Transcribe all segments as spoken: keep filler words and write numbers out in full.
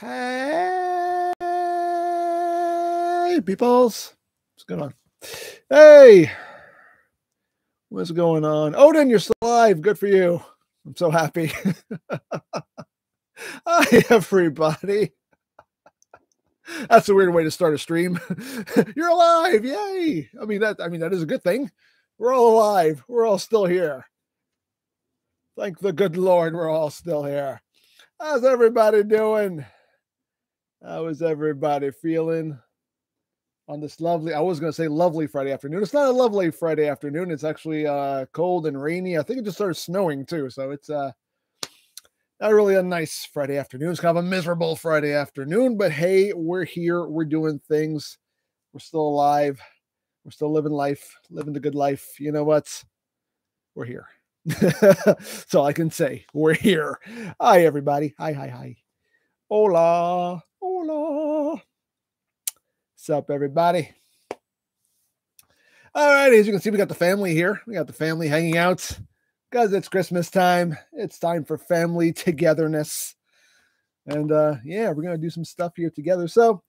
Hey, peoples. What's going on? Hey. What's going on? Odin, you're still alive. Good for you. I'm so happy. Hi, everybody. That's a weird way to start a stream. You're alive. Yay. I mean, that, I mean, that is a good thing. We're all alive. We're all still here. Thank the good Lord. We're all still here. How's everybody doing? How is everybody feeling on this lovely, I was going to say lovely Friday afternoon. It's not a lovely Friday afternoon. It's actually uh, cold and rainy. I think it just started snowing too. So it's uh, not really a nice Friday afternoon. It's kind of a miserable Friday afternoon, but hey, we're here. We're doing things. We're still alive. We're still living life, living the good life. You know what? We're here. That's all I can say. We're here. Hi, everybody. Hi, hi, hi. Hola. Hola. What's up, everybody? All right, as you can see, we got the family here. We got the family hanging out because it's Christmas time. It's time for family togetherness. And uh, yeah, we're going to do some stuff here together. So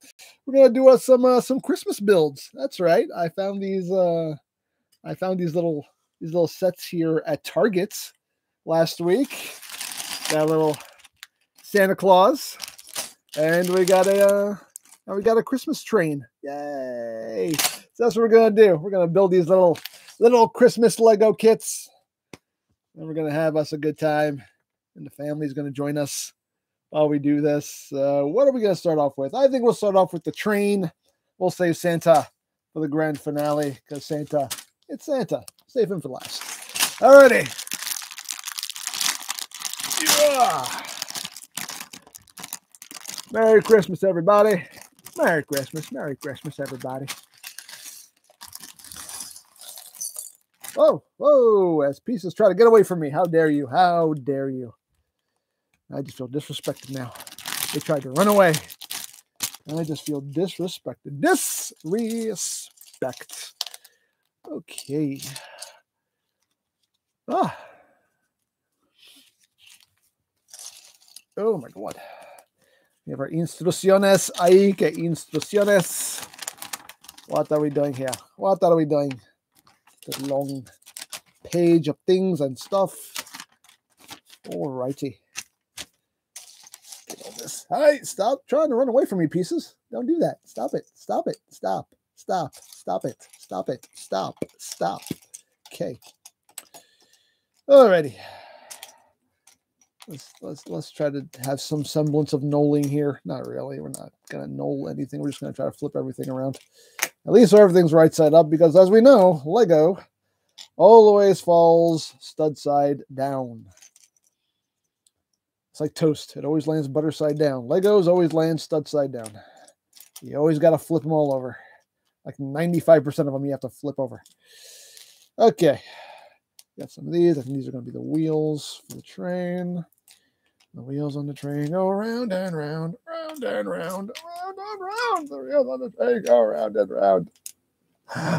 we're going to do uh, some uh, some Christmas builds. That's right. I found these uh, I found these little these little sets here at Target last week. Got a little Santa Claus, and we got a uh, And we got a Christmas train. Yay. So that's what we're going to do. We're going to build these little little Christmas Lego kits. And we're going to have us a good time. And the family's going to join us while we do this. Uh, what are we going to start off with? I think we'll start off with the train. We'll save Santa for the grand finale. Because Santa, it's Santa. Save him for last. Alrighty. Yeah. Merry Christmas, everybody. Merry Christmas. Merry Christmas, everybody. Oh, whoa, as pieces try to get away from me. How dare you? How dare you? I just feel disrespected now. They tried to run away. And I just feel disrespected. Disrespect. Okay. Ah. Oh, my God. We have our instrucciones. Ahí que instrucciones. What are we doing here? What are we doing? The long page of things and stuff. Alrighty. Get all this. Hey, stop trying to run away from me, pieces. Don't do that. Stop it. Stop it. Stop. Stop. Stop it. Stop it. Stop. Stop. Okay. Alrighty. Let's, let's let's try to have some semblance of knolling here. Not really. We're not going to knoll anything. We're just going to try to flip everything around. At least so everything's right side up because, as we know, Lego always falls stud side down. It's like toast. It always lands butter side down. Legos always land stud side down. You always got to flip them all over. Like ninety-five percent of them you have to flip over. Okay. Got some of these. I think these are going to be the wheels for the train. The wheels on the train go round and round, round and round, round and round. The wheels on the train go round and round.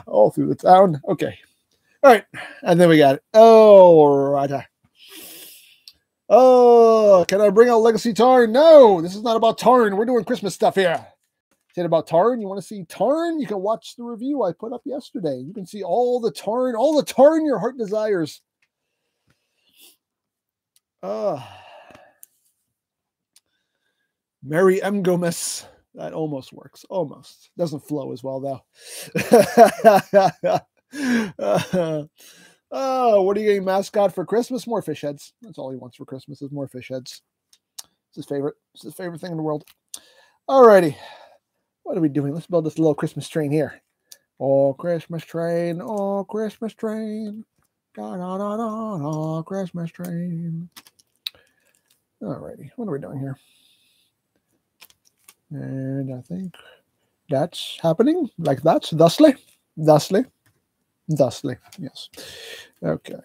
All through the town. Okay. All right. And then we got it. Oh, right. Oh, can I bring out Legacy Tarn? No, this is not about Tarn. We're doing Christmas stuff here. Is it about Tarn? You want to see Tarn? You can watch the review I put up yesterday. You can see all the Tarn, all the Tarn your heart desires. Uh Mary M. Gomez. That almost works. Almost. Doesn't flow as well, though. uh, oh, what are you getting mascot for Christmas? More fish heads. That's all he wants for Christmas is more fish heads. It's his favorite. It's his favorite thing in the world. Alrighty. What are we doing? Let's build this little Christmas train here. Oh, Christmas train. Oh, Christmas train. Da, da, da, da, da, Christmas train. Alrighty. What are we doing here? And I think that's happening like that. Thusly. Thusly. Thusly. Yes. Okay.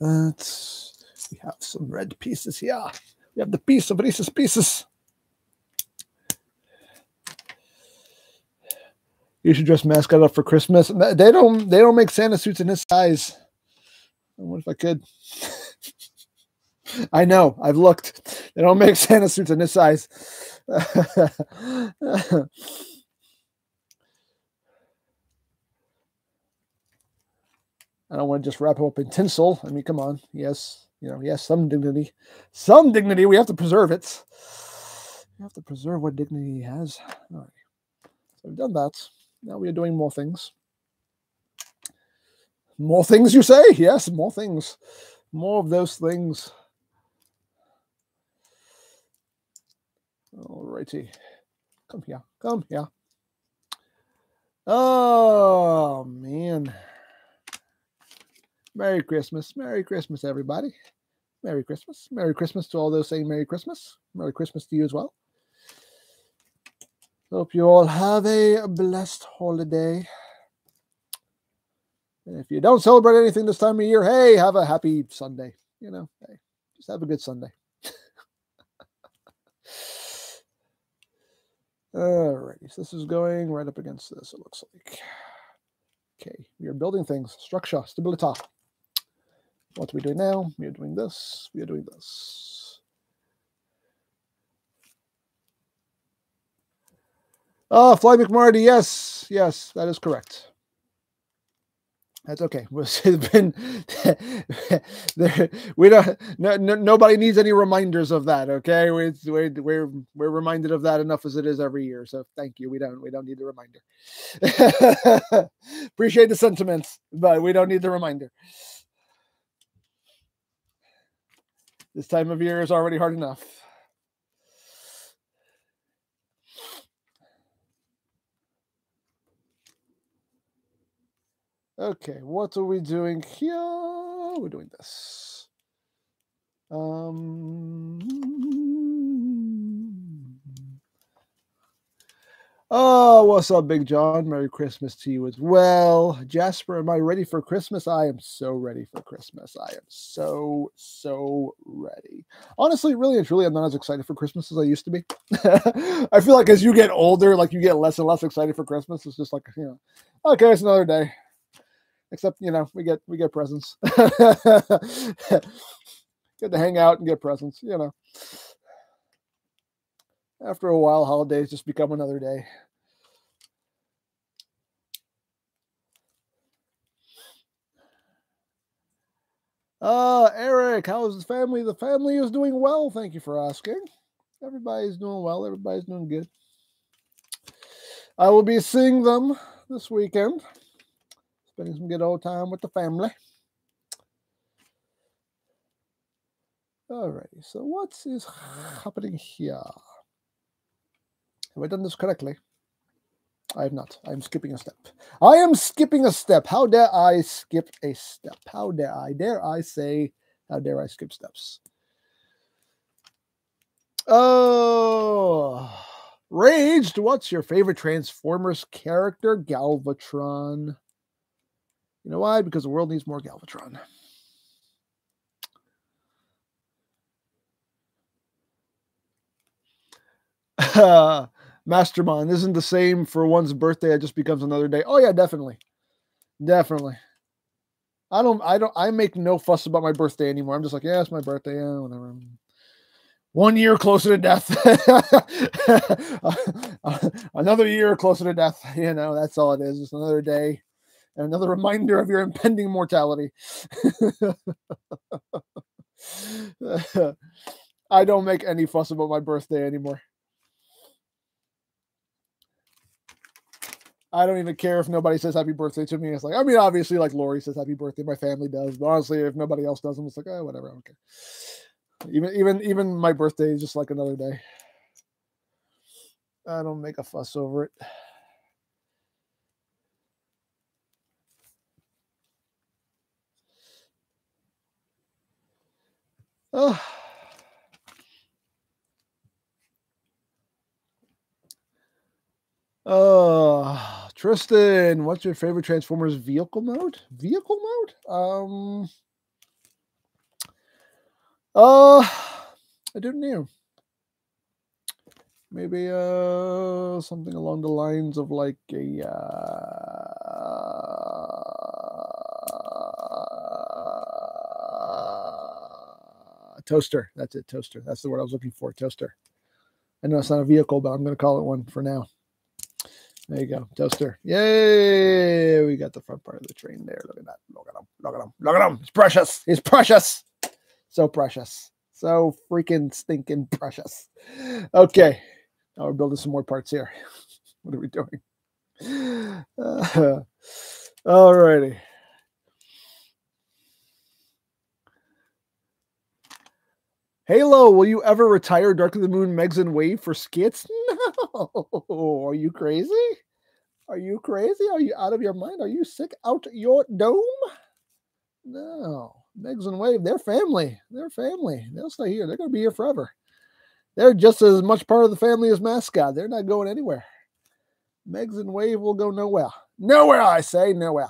That's, we have some red pieces here. We have the piece of Reese's Pieces. You should dress mascot up for Christmas. They don't. They don't make Santa suits in this size. I wonder if I could. I know. I've looked. They don't make Santa suits in this size. I don't want to just wrap him up in tinsel. I mean, come on. Yes, you know, yes, some dignity. Some dignity. We have to preserve it. We have to preserve what dignity he has. All right. So we've done that. Now we are doing more things. More things, you say? Yes, more things. More of those things. All righty. Come here. Come here. Oh, man. Merry Christmas. Merry Christmas, everybody. Merry Christmas. Merry Christmas to all those saying Merry Christmas. Merry Christmas to you as well. Hope you all have a blessed holiday. And if you don't celebrate anything this time of year, hey, have a happy Sunday. You know, hey, just have a good Sunday. All right. So this is going right up against this, it looks like. Okay. We are building things. Structure. Stability. What are we doing now? We are doing this. We are doing this. Ah, oh, Fly McMarty. Yes. Yes, that is correct. That's okay. It's been, there, we don't. No, no, nobody needs any reminders of that. Okay, we we we're we're reminded of that enough as it is every year. So thank you. We don't we don't need the reminder. Appreciate the sentiments, but we don't need the reminder. This time of year is already hard enough. Okay, what are we doing here? We're doing this. Um... Oh, what's up, Big John? Merry Christmas to you as well. Jasper, am I ready for Christmas? I am so ready for Christmas. I am so, so ready. Honestly, really and truly, I'm not as excited for Christmas as I used to be. I feel like as you get older, like you get less and less excited for Christmas. It's just like, you know, okay, it's another day. Except, you know, we get we get presents. Get to hang out and get presents, you know. After a while, holidays just become another day. Uh, Eric, how's the family? The family is doing well. Thank you for asking. Everybody's doing well. Everybody's doing good. I will be seeing them this weekend. Spending some good old time with the family. Alrighty, so what is happening here? Have I done this correctly? I have not. I'm skipping a step. I am skipping a step. How dare I skip a step? How dare I? Dare I say, how dare I skip steps? Oh, Raged, what's your favorite Transformers character? Galvatron. You know why? Because the world needs more Galvatron. Uh, Mastermon, isn't the same for one's birthday? It just becomes another day. Oh yeah, definitely, definitely. I don't, I don't, I make no fuss about my birthday anymore. I'm just like, yeah, it's my birthday, yeah, whatever. One year closer to death, another year closer to death. You know, that's all it is. It's another day. And another reminder of your impending mortality. I don't make any fuss about my birthday anymore. I don't even care if nobody says happy birthday to me. It's like, I mean, obviously, like Lori says happy birthday. My family does. But honestly, if nobody else does, I'm just like, oh, whatever. I don't care. Even, even, even my birthday is just like another day. I don't make a fuss over it. Oh. Oh, Tristan, what's your favorite Transformers vehicle mode? Vehicle mode? Um, uh, I don't know. Maybe uh, something along the lines of like a... Uh, toaster. That's it, toaster. That's the word I was looking for, toaster. I know it's not a vehicle, but I'm going to call it one for now. There you go, toaster. Yay! We got the front part of the train there. Look at that. Look at him. Look at him. Look at him. It's precious. It's precious. So precious. So freaking stinking precious. Okay. Now we're building some more parts here. What are we doing? Uh, all righty. Halo, will you ever retire Dark of the Moon, Megs, and Wave for skits? No. Are you crazy? Are you crazy? Are you out of your mind? Are you sick out your dome? No. Megs and Wave, they're family. They're family. They'll stay here. They're going to be here forever. They're just as much part of the family as Mascot. They're not going anywhere. Megs and Wave will go nowhere. Nowhere, I say. Nowhere.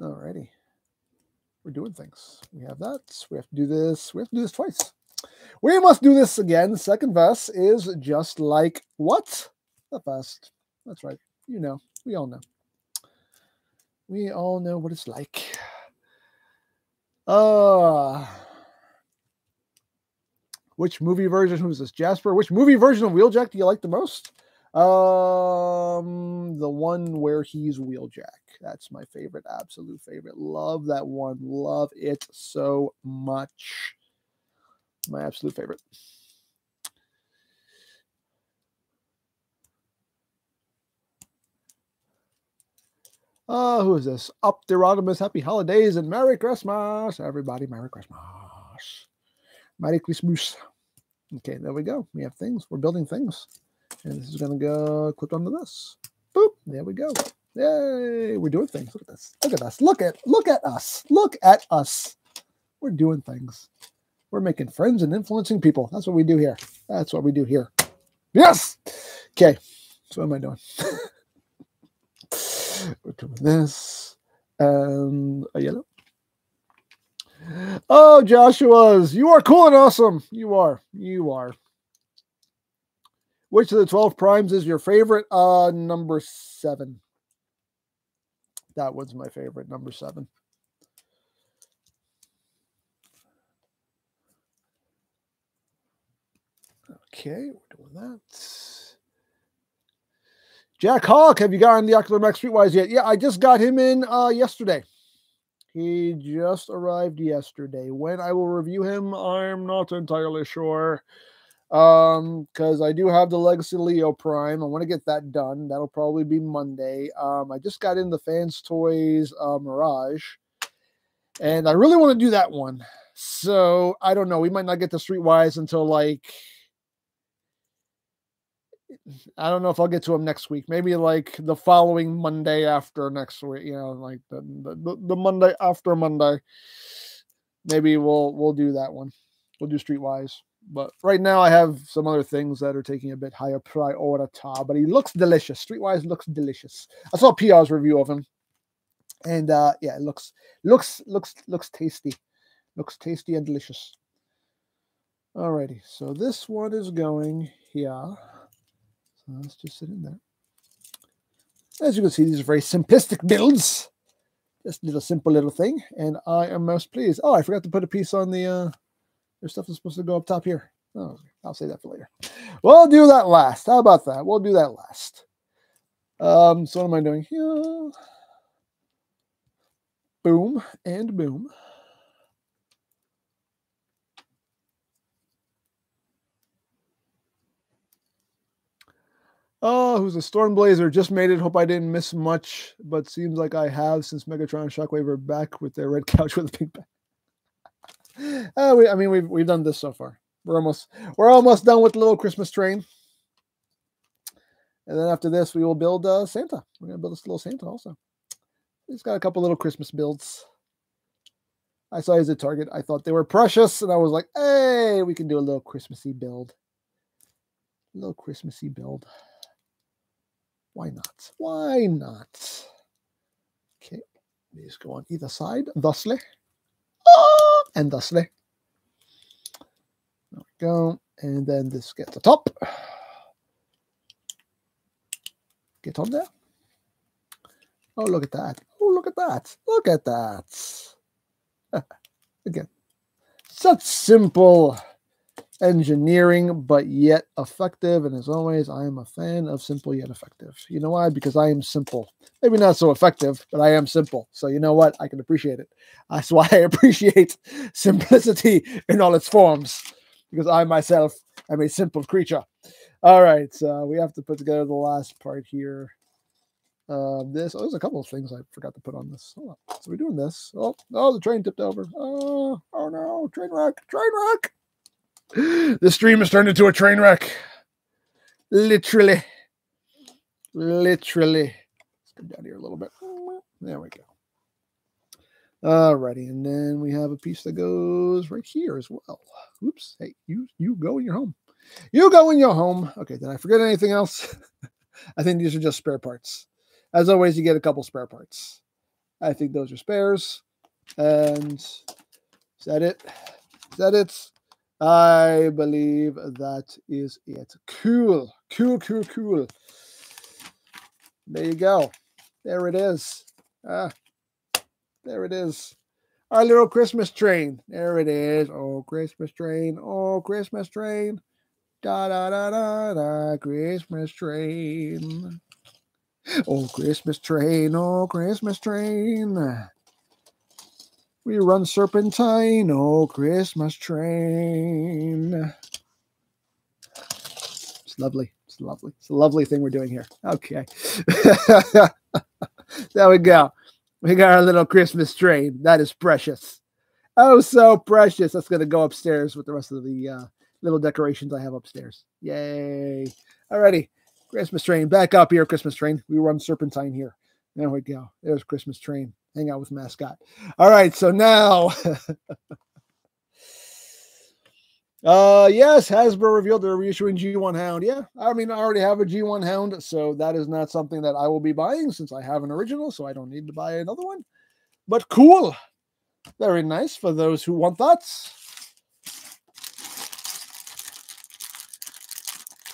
Alrighty, we're doing things. We have that. We have to do this. We have to do this twice. We must do this again. Second verse is just like what? The first. That's right. You know. We all know. We all know what it's like. Uh, which movie version? Who's this? Jasper. Which movie version of Wheeljack do you like the most? Um, the one where he's Wheeljack. That's my favorite, absolute favorite. Love that one. Love it so much. My absolute favorite. Oh, who is this? Up Derodimus. Happy holidays and Merry Christmas, everybody. Merry Christmas. Merry Christmas. Okay, there we go. We have things. We're building things. And this is going to go click onto this. Boop. There we go. Yay. We're doing things. Look at this. Look at us. Look at, look at us. Look at us. We're doing things. We're making friends and influencing people. That's what we do here. That's what we do here. Yes. Okay. So what am I doing? We're doing this. And a yellow. Oh, Joshua's. You are cool and awesome. You are. You are. Which of the twelve primes is your favorite? Uh, number seven. That one's my favorite, number seven. Okay, we're doing that. Jack Hawk, have you gotten the Ocular Max Streetwise yet? Yeah, I just got him in uh, yesterday. He just arrived yesterday. When I will review him, I'm not entirely sure. Um, because I do have the Legacy Leo Prime. I want to get that done. That'll probably be Monday. Um, I just got in the Fans Toys uh, Mirage, and I really want to do that one. So I don't know. We might not get the Streetwise until like I don't know if I'll get to them next week. Maybe like the following Monday after next week. You know, like the the, the Monday after Monday. Maybe we'll we'll do that one. We'll do Streetwise. But right now I have some other things that are taking a bit higher priority. But he looks delicious. Streetwise looks delicious. I saw P R's review of him. And uh, yeah, it looks looks looks looks tasty. Looks tasty and delicious. Alrighty, so this one is going here. So let's just sit in there. As you can see, these are very simplistic builds. Just a little simple little thing. And I am most pleased. Oh, I forgot to put a piece on the uh Your stuff is supposed to go up top here. Oh, I'll save that for later. We'll do that last. How about that? We'll do that last. Um, so what am I doing here? Boom and boom. Oh, who's a Stormblazer? Just made it. Hope I didn't miss much, but seems like I have since Megatron and Shockwave are back with their red couch with a pink back. Uh, we, I mean, we've we've done this so far. We're almost we're almost done with the little Christmas train, and then after this, we will build uh, Santa. We're gonna build this little Santa also. He's got a couple little Christmas builds. I saw his at Target. I thought they were precious, and I was like, "Hey, we can do a little Christmassy build. A little Christmassy build. Why not? Why not?" Okay, these go on either side, thusly. Oh, and thusly, there we go, and then this gets the top. Get on there. Oh, look at that. Oh, look at that. Look at that. Again, such simple engineering, but yet effective. And as always, I am a fan of simple yet effective. You know why? Because I am simple. Maybe not so effective, but I am simple. So you know what? I can appreciate it. That's why I appreciate simplicity in all its forms, because I myself am a simple creature. All right. So we have to put together the last part here. Uh, this, oh, there's a couple of things I forgot to put on this. Hold on. So we're doing this. Oh, oh, the train tipped over. Oh, oh no, train wreck, train wreck. This stream has turned into a train wreck. Literally. Literally. Let's come down here a little bit. There we go. Alrighty, and then we have a piece that goes right here as well. Oops. Hey, you you go in your home. You go in your home. Okay, did I forget anything else? I think these are just spare parts. As always, you get a couple spare parts. I think those are spares. And is that it? Is that it? I believe that is it. Cool. Cool, cool, cool. There you go. There it is. Ah, there it is. Our little Christmas train. There it is. Oh, Christmas train. Oh, Christmas train. Da, da, da, da, da. Christmas train. Oh, Christmas train. Oh, Christmas train. We run serpentine. Oh, Christmas train. It's lovely. It's lovely. It's a lovely thing we're doing here. Okay. There we go. We got our little Christmas train. That is precious. Oh, so precious. That's going to go upstairs with the rest of the uh, little decorations I have upstairs. Yay. Alrighty. Christmas train. Back up here, Christmas train. We run serpentine here. There we go. There's Christmas train. Hang out with mascot. All right, so now. uh, yes, Hasbro revealed they're reissuing G one Hound. Yeah, I mean, I already have a G one Hound, so that is not something that I will be buying since I have an original, so I don't need to buy another one. But cool. Very nice for those who want that.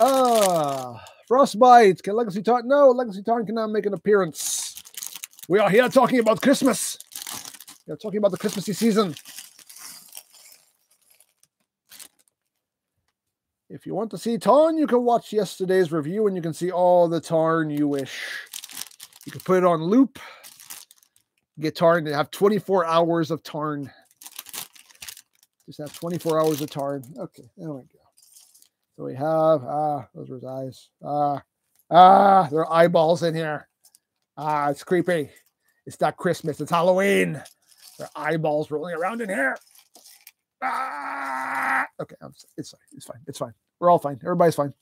Ah, Frostbite. Can Legacy Tarn? No, Legacy Tarn cannot make an appearance. We are here talking about Christmas. We are talking about the Christmassy season. If you want to see Tarn, you can watch yesterday's review and you can see all the Tarn you wish. You can put it on loop. Get Tarn and have twenty-four hours of Tarn. Just have twenty-four hours of Tarn. Okay, there we go. So we have, ah, those were his eyes. Ah, ah, there are eyeballs in here. Ah, it's creepy. It's not Christmas. It's Halloween. Their eyeballs rolling around in here. Ah! Okay, I'm, it's fine. It's fine. It's fine. We're all fine. Everybody's fine.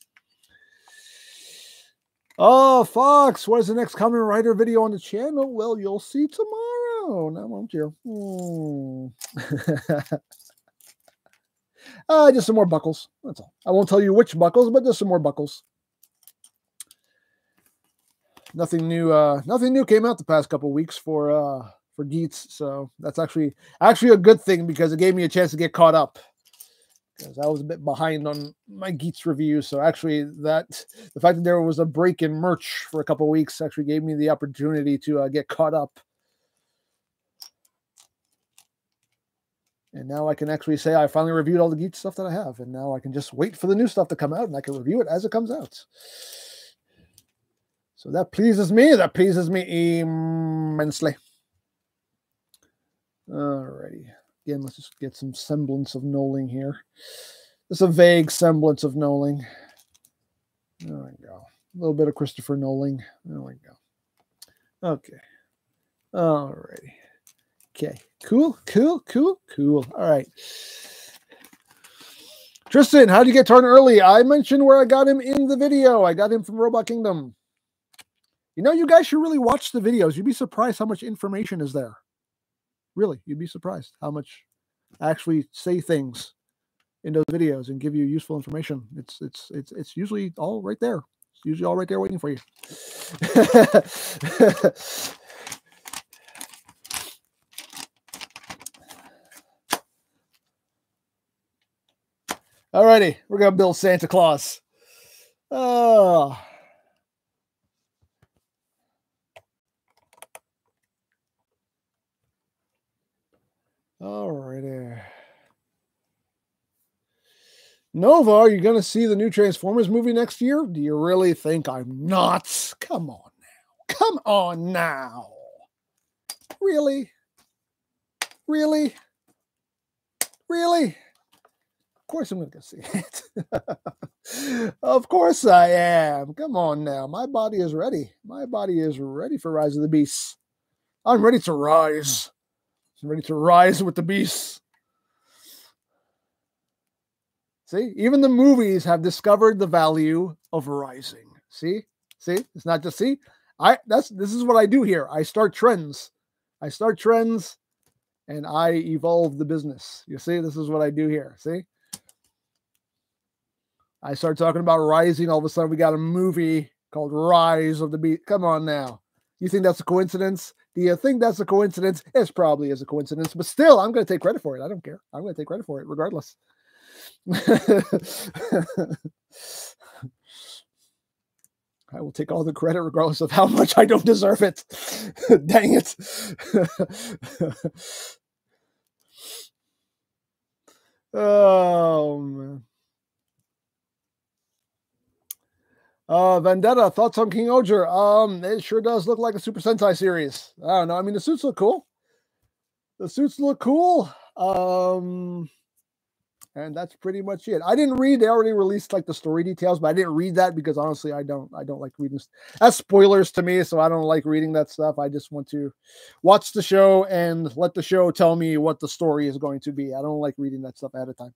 Oh, Fox, what is the next Kamen Rider video on the channel? Well, you'll see tomorrow. No, won't you? Mm. Ah, just some more buckles. That's all. I won't tell you which buckles, but just some more buckles. Nothing new. Uh, nothing new came out the past couple weeks for uh, for Geats, so that's actually actually a good thing because it gave me a chance to get caught up because I was a bit behind on my Geats review. So actually, that the fact that there was a break in merch for a couple weeks actually gave me the opportunity to uh, get caught up, and now I can actually say I finally reviewed all the Geats stuff that I have, and now I can just wait for the new stuff to come out, and I can review it as it comes out. So that pleases me. That pleases me immensely. Alrighty. Again, let's just get some semblance of Noling here. Just a vague semblance of Noling. There we go. A little bit of Christopher Noling. There we go. Okay. Alrighty. Okay. Cool, cool, cool, cool. All right. Tristan, how did you get Tarn early? I mentioned where I got him in the video. I got him from Robot Kingdom. You know, you guys should really watch the videos. You'd be surprised how much information is there. Really, you'd be surprised how much I actually say things in those videos and give you useful information. It's it's it's it's usually all right there. It's usually all right there waiting for you. Alrighty, we're gonna build Santa Claus. Oh. All righty. Nova, are you going to see the new Transformers movie next year? Do you really think I'm not? Come on now. Come on now. Really? Really? Really? Of course I'm going to go see it. Of course I am. Come on now. My body is ready. My body is ready for Rise of the Beasts. I'm ready to rise. I'm ready to rise with the beasts. See, even the movies have discovered the value of rising. See, see, it's not just see. I that's this is what I do here. I start trends, I start trends, and I evolve the business. You see, this is what I do here. See, I start talking about rising. All of a sudden, we got a movie called Rise of the Beast. Come on now, you think that's a coincidence? Do you think that's a coincidence? It probably is a coincidence, but still, I'm going to take credit for it. I don't care. I'm going to take credit for it regardless. I will take all the credit regardless of how much I don't deserve it. Dang it. Oh man. Uh, Vendetta, thoughts on King-Ohger? Um, it sure does look like a Super Sentai series. I don't know. I mean, the suits look cool. The suits look cool. Um, And that's pretty much it. I didn't read. They already released like the story details, but I didn't read that because honestly, I don't. I don't like reading. That's spoilers to me, so I don't like reading that stuff. I just want to watch the show and let the show tell me what the story is going to be. I don't like reading that stuff ahead of time.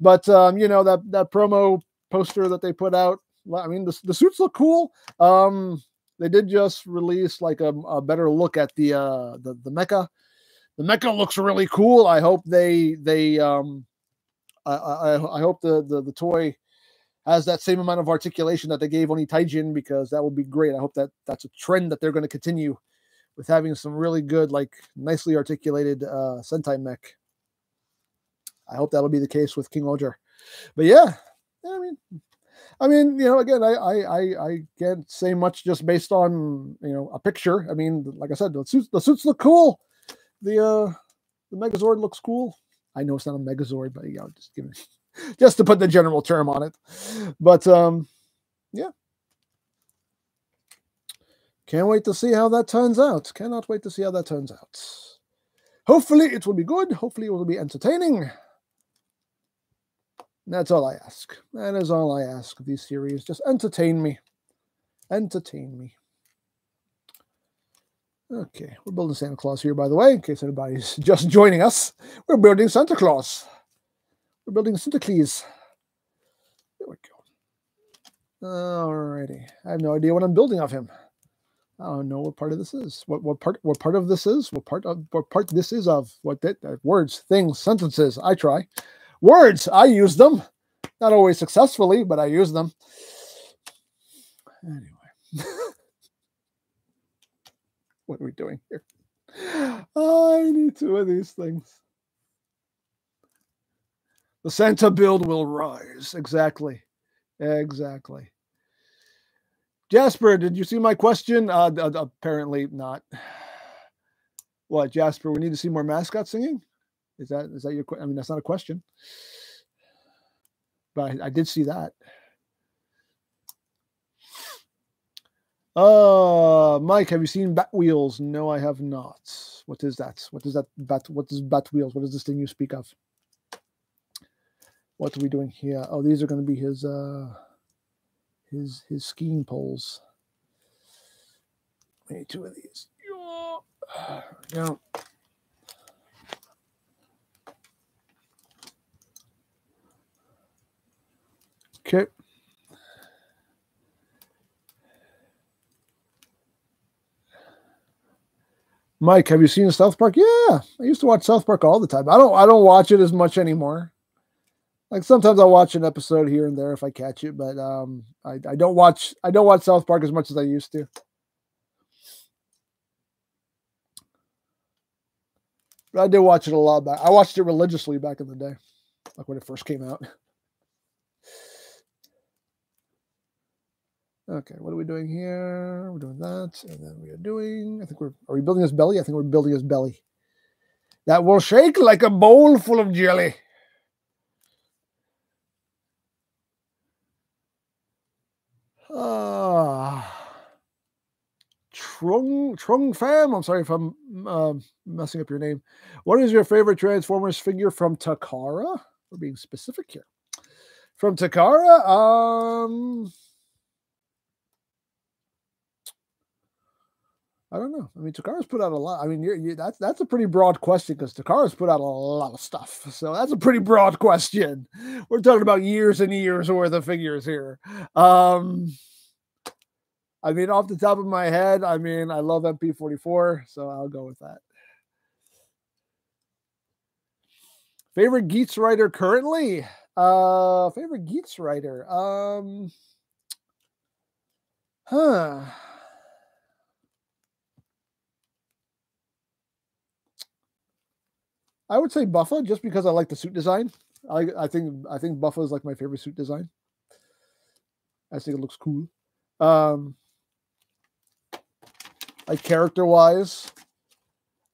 But um, you know that that promo poster that they put out. I mean, the the suits look cool. Um, they did just release like a, a better look at the uh the the mecha. The mecha looks really cool. I hope they they um. I, I, I hope the, the, the toy has that same amount of articulation that they gave Oni Taijin, because that would be great. I hope that that's a trend that they're going to continue with, having some really good, like nicely articulated uh, Sentai mech. I hope that'll be the case with King-Ohger. But yeah, I mean, I mean, you know, again, I, I, I, I can't say much just based on, you know, a picture. I mean, like I said, the suits, the suits look cool. The, uh, the Megazord looks cool. I know it's not a Megazord, but you know, just give it, just to put the general term on it. But um, yeah, can't wait to see how that turns out. Cannot wait to see how that turns out. Hopefully, it will be good. Hopefully, it will be entertaining. That's all I ask. That is all I ask of these series. Just entertain me. Entertain me. Okay, we're building Santa Claus here, by the way, in case anybody's just joining us. We're building Santa Claus. We're building Santa Claus. There we go. Alrighty. I have no idea what I'm building of him. I don't know what part of this is. What what part what part of this is? What part of what part this is of? What that uh, words, things, sentences. I try. Words, I use them. Not always successfully, but I use them. Anyway. What are we doing here? I need two of these things. The Santa build will rise. Exactly. Exactly. Jasper, did you see my question? Uh, apparently not. What, Jasper, we need to see more mascot singing? Is that is that your question? I mean, that's not a question. But I, I did see that. Uh, Mike, have you seen Batwheels? No, I have not. What is that? What is that? Bat, what is Batwheels? What is this thing you speak of? What are we doing here? Oh, these are going to be his, uh, his, his skiing poles. I need two of these. Yeah. Okay. Mike, have you seen South Park? Yeah, I used to watch South Park all the time. I don't, I don't watch it as much anymore. Like sometimes I watch an episode here and there if I catch it, but um, I, I don't watch, I don't watch South Park as much as I used to. But I did watch it a lot back. I watched it religiously back in the day, like when it first came out. Okay, what are we doing here? We're doing that, and then we are doing, I think we're, are we building his belly? I think we're building his belly. that will shake like a bowl full of jelly. Ah. Trung, Trung Pham, I'm sorry if I'm uh, messing up your name. What is your favorite Transformers figure from Takara? We're being specific here. From Takara, um, I don't know. I mean, Takara's put out a lot. I mean, you're, you're, that's that's a pretty broad question because Takara's put out a lot of stuff. So that's a pretty broad question. We're talking about years and years worth of figures here. Um, I mean, off the top of my head, I mean, I love M P forty-four, so I'll go with that. Favorite Geats writer currently? Uh, favorite Geats writer? Um, huh. I would say Buffa, just because I like the suit design. I I think I think Buffa is like my favorite suit design. I think it looks cool. Um, like character wise,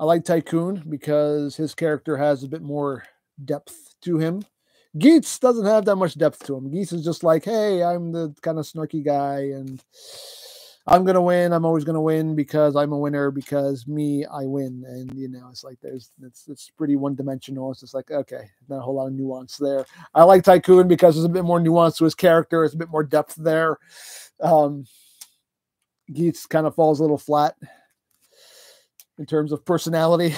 I like Tycoon because his character has a bit more depth to him. Geats doesn't have that much depth to him. Geats is just like, hey, I'm the kind of snarky guy and I'm going to win. I'm always going to win because I'm a winner because me, I win. And, you know, it's like there's, it's, it's pretty one dimensional. It's just like, okay, not a whole lot of nuance there. I like Tycoon because there's a bit more nuance to his character. It's a bit more depth there. Um, Geats kind of falls a little flat in terms of personality.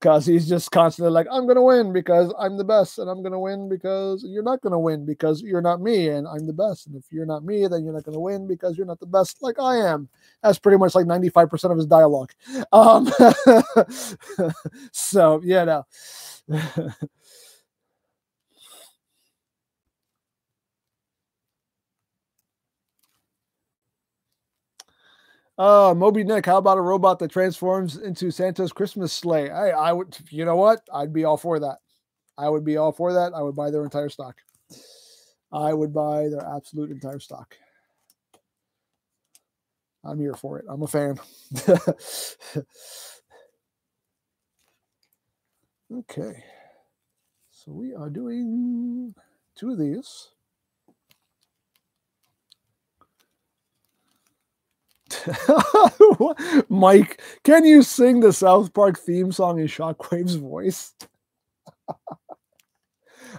Because he's just constantly like, I'm going to win because I'm the best. And I'm going to win because you're not going to win because you're not me. And I'm the best. And if you're not me, then you're not going to win because you're not the best like I am. That's pretty much like ninety-five percent of his dialogue. Um, so, yeah, no. Uh, Moby Nick, how about a robot that transforms into Santa's Christmas sleigh? I, I would, you know what? I'd be all for that. I would be all for that. I would buy their entire stock. I would buy their absolute entire stock. I'm here for it. I'm a fan. Okay. So we are doing two of these. Mike, can you sing the South Park theme song in Shockwave's voice?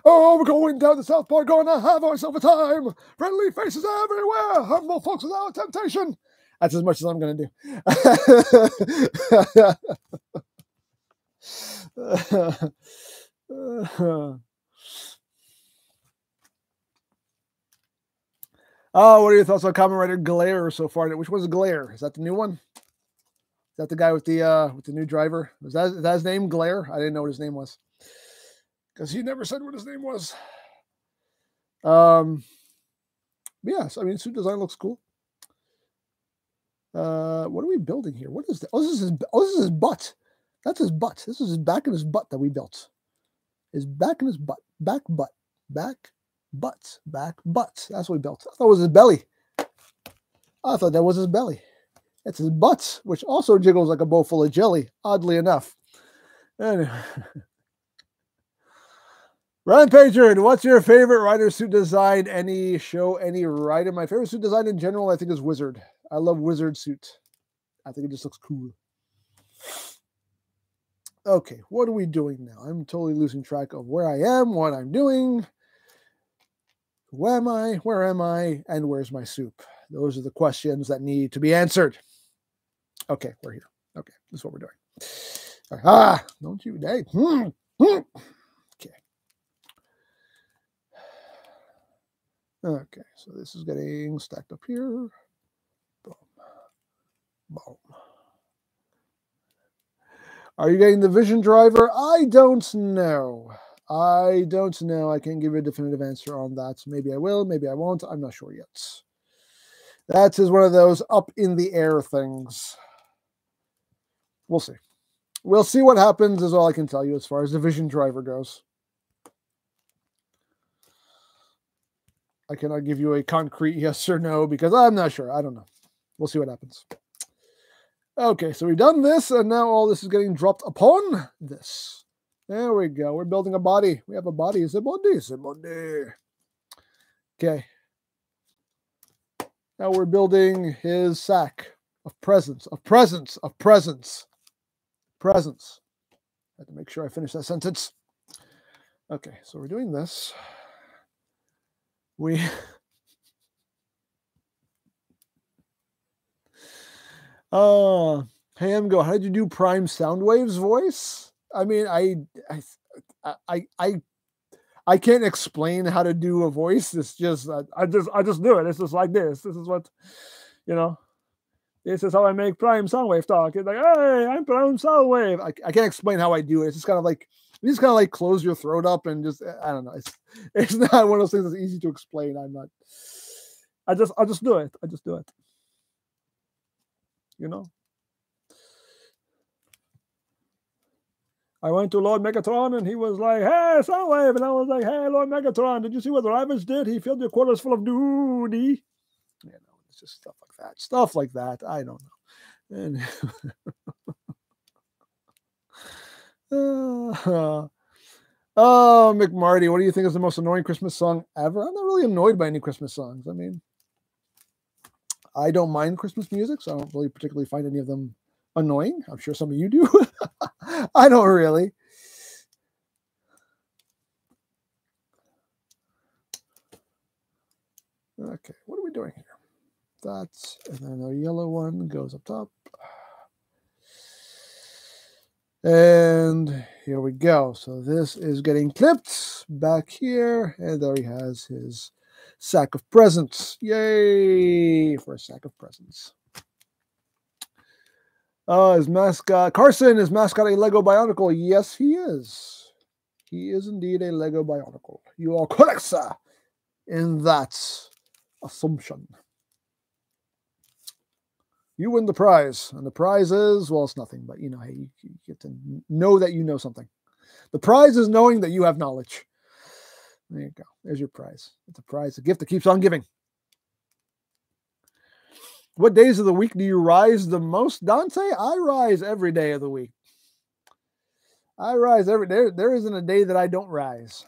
Oh, we're going down to South Park, going to have ourselves a time. Friendly faces everywhere. Humble folks without temptation. That's as much as I'm going to do. Oh, what are your thoughts on Kamen Rider Glare so far? Which one's Glare? Is that the new one? Is that the guy with the uh, with the new driver? Was that, is that his name, Glare? I didn't know what his name was because he never said what his name was. Um, yeah, so, I mean, suit design looks cool. Uh, what are we building here? What is that? Oh, this is his, oh, this is his butt. That's his butt. This is his back and his butt that we built. His back and his butt. Back butt. Back. Butt, back butt. That's what we built. I thought it was his belly. I thought that was his belly. It's his butt, which also jiggles like a bowl full of jelly, oddly enough. Anyway. Rampager, what's your favorite rider suit design? Any show, any rider? My favorite suit design in general, I think, is Wizard. I love Wizard suit. I think it just looks cool. Okay, what are we doing now? I'm totally losing track of where I am, what I'm doing. Who am I? Where am I? And where's my soup? Those are the questions that need to be answered. Okay, we're here. Okay, this is what we're doing. Ah, don't you dare. Okay. Okay, so this is getting stacked up here. Boom. Boom. Are you getting the Vision Driver? I don't know. I don't know. I can't give you a definitive answer on that. Maybe I will. Maybe I won't. I'm not sure yet. That is one of those up in the air things. We'll see. We'll see what happens is all I can tell you as far as the Vision Driver goes. I cannot give you a concrete yes or no because I'm not sure. I don't know. We'll see what happens. Okay, so we've done this, and now all this is getting dropped upon this. There we go. We're building a body. We have a body. It's a body. It's a body. Okay. Now we're building his sack of presents, of presents, of presents, presents. I had to make sure I finish that sentence. Okay, so we're doing this. We... Uh, hey, Amgo, how did you do Prime Soundwave's voice? I mean, I, I, I, I, I can't explain how to do a voice. It's just, I, I just, I just do it. It's just like this. This is what, you know, this is how I make Prime Soundwave talk. It's like, hey, I'm Prime Soundwave. I, I can't explain how I do it. It's just kind of like, you just kind of like close your throat up and just, I don't know. It's, it's not one of those things that's easy to explain. I'm not, I just, I just do it. I just do it. You know, I went to Lord Megatron and he was like, hey, Soundwave. And I was like, hey, Lord Megatron, did you see what the Ravage did? He filled your quarters full of duty. You know, it's just stuff like that. Stuff like that. I don't know. And uh, oh, McMarty, what do you think is the most annoying Christmas song ever? I'm not really annoyed by any Christmas songs. I mean, I don't mind Christmas music, so I don't really particularly find any of them annoying. I'm sure some of you do. I don't really. Okay, what are we doing here? That's, and then the yellow one goes up top. And here we go. So this is getting clipped back here, and there he has his sack of presents. Yay for a sack of presents. Uh, his mascot, Carson, is mascot a Lego Bionicle? Yes, he is. He is indeed a Lego Bionicle. You are correct, sir, in that assumption. You win the prize. And the prize is, well, it's nothing, but you know, hey, you, you get to know that you know something. The prize is knowing that you have knowledge. There you go. There's your prize. It's a prize, a gift that keeps on giving. What days of the week do you rise the most, Dante? I rise every day of the week. I rise every day. There, there isn't a day that I don't rise.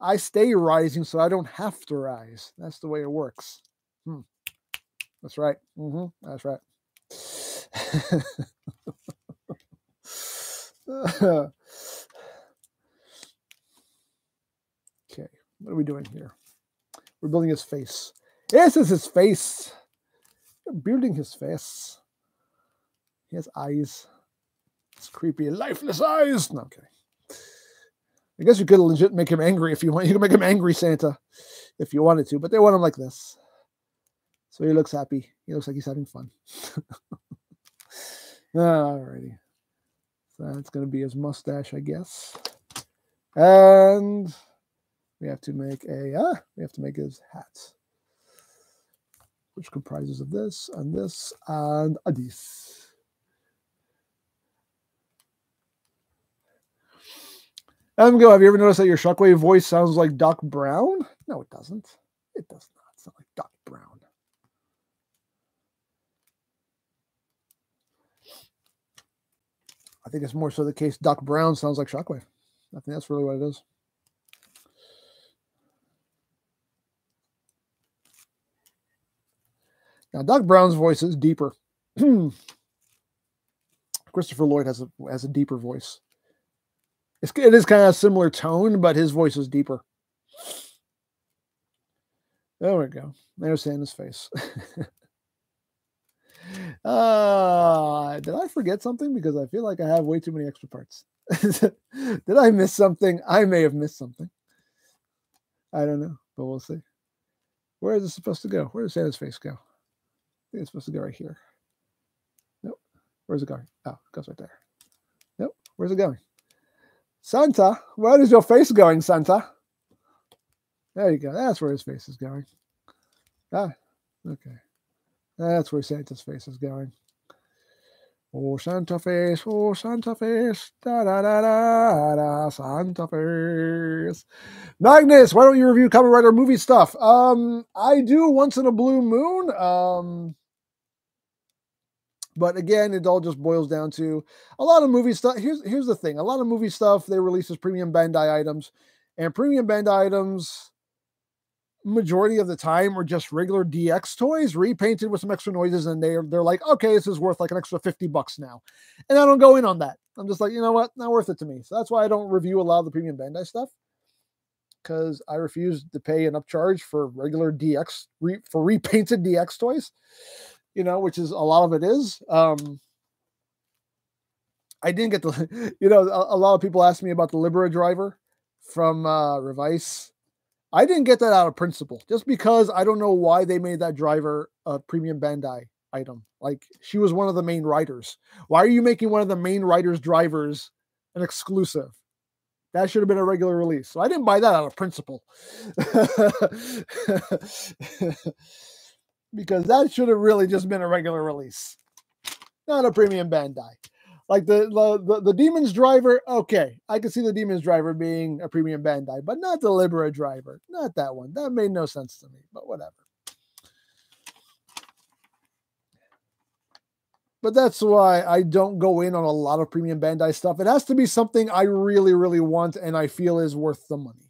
I stay rising so I don't have to rise. That's the way it works. Hmm. That's right. Mm-hmm. That's right. What are we doing here? We're building his face. This is his face. We're building his face. He has eyes. It's creepy, lifeless eyes. No, I'm kidding. I guess you could legit make him angry if you want. You can make him angry Santa if you wanted to, but they want him like this. So he looks happy. He looks like he's having fun. Alrighty. So that's going to be his mustache, I guess. And... we have to make a, uh, we have to make his hat, which comprises of this and this and a this. Amgo, have you ever noticed that your Shockwave voice sounds like Doc Brown? No, it doesn't. It does not sound like Doc Brown. I think it's more so the case Doc Brown sounds like Shockwave. I think that's really what it is. Now, Doc Brown's voice is deeper. Christopher Lloyd has a has a deeper voice. It's, it is kind of a similar tone, but his voice is deeper. There we go. There's Santa's face. uh, did I forget something? Because I feel like I have way too many extra parts. Did I miss something? I may have missed something. I don't know, but we'll see. Where is it supposed to go? Where does Santa's face go? I think it's supposed to go right here. Nope. Where's it going? Oh, it goes right there. Nope. Where's it going? Santa, where is your face going, Santa? There you go. That's where his face is going. Ah, okay. That's where Santa's face is going. Oh, Santa face. Oh, Santa face. Da da da da da. Santa face. Magnus, why don't you review Kamen Rider movie stuff? Um, I do once in a blue moon. Um, But again, it all just boils down to a lot of movie stuff. Here's here's the thing. A lot of movie stuff, they release as Premium Bandai items. And Premium Bandai items, majority of the time, are just regular D X toys repainted with some extra noises. And they're, they're like, okay, this is worth like an extra fifty bucks now. And I don't go in on that. I'm just like, you know what? Not worth it to me. So that's why I don't review a lot of the Premium Bandai stuff. Because I refuse to pay an upcharge for regular D X, re, for repainted D X toys. You know, which is a lot of it is. Um, I didn't get the, you know, a, a lot of people asked me about the Libera driver from uh, Revice. I didn't get that out of principle, just because I don't know why they made that driver a Premium Bandai item. Like, she was one of the main writers. Why are you making one of the main writers' drivers an exclusive? That should have been a regular release. So I didn't buy that out of principle. Because that should have really just been a regular release, not a Premium Bandai. Like the the, the, the Demon's Driver, okay, I could see the Demon's Driver being a Premium Bandai, but not the Libera Driver, not that one. That made no sense to me, but whatever. But that's why I don't go in on a lot of Premium Bandai stuff. It has to be something I really, really want and I feel is worth the money.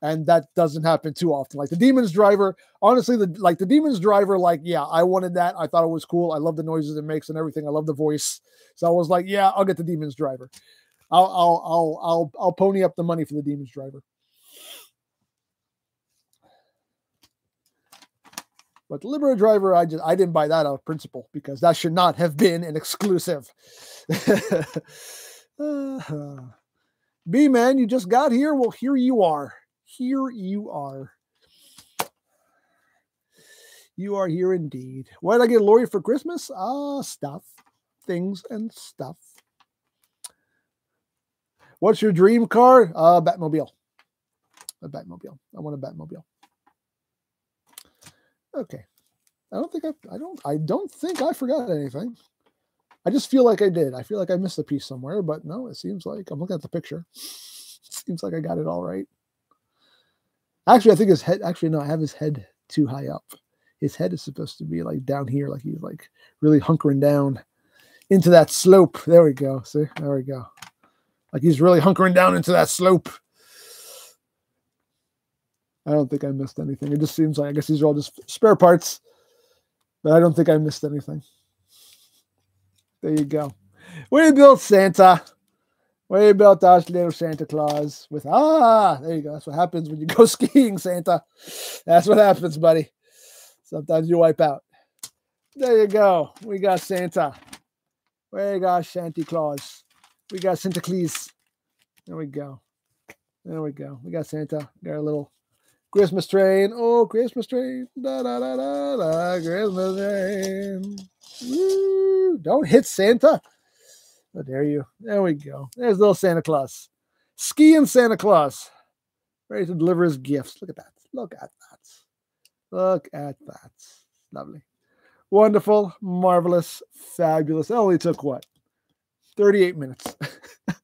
And that doesn't happen too often. Like the Demon's Driver, honestly, the, like the Demon's Driver, like, yeah, I wanted that. I thought it was cool. I love the noises it makes and everything. I love the voice. So I was like, yeah, I'll get the Demon's Driver. I'll, I'll, I'll, I'll, I'll pony up the money for the Demon's Driver. But the Libera Driver, I just, I didn't buy that out of principle because that should not have been an exclusive. uh, B man, you just got here. Well, here you are. Here you are. You are here indeed. What did I get Lori for Christmas? Ah, stuff. Things and stuff. What's your dream car? Uh, Batmobile. A Batmobile. I want a Batmobile. Okay. I don't think I, I don't, I don't think I forgot anything. I just feel like I did. I feel like I missed a piece somewhere, but no, it seems like I'm looking at the picture. Seems like I got it all right. Actually, I think his head, actually, no, I have his head too high up. His head is supposed to be like down here, like he's like really hunkering down into that slope. There we go. See, there we go. Like he's really hunkering down into that slope. I don't think I missed anything. It just seems like, I guess these are all just spare parts, but I don't think I missed anything. There you go. We built Santa. Way about that little Santa Claus with, ah, there you go. That's what happens when you go skiing, Santa. That's what happens, buddy. Sometimes you wipe out. There you go. We got Santa. We got Santa Claus. We got Santa Claus. There we go. There we go. We got Santa. We got our little Christmas train. Oh, Christmas train. Da, da, da, da, da. Christmas train. Woo. Don't hit Santa. How dare you? There we go. There's little Santa Claus. Skiing Santa Claus. Ready to deliver his gifts. Look at that. Look at that. Look at that. Lovely. Wonderful. Marvelous. Fabulous. It only took what? thirty-eight minutes.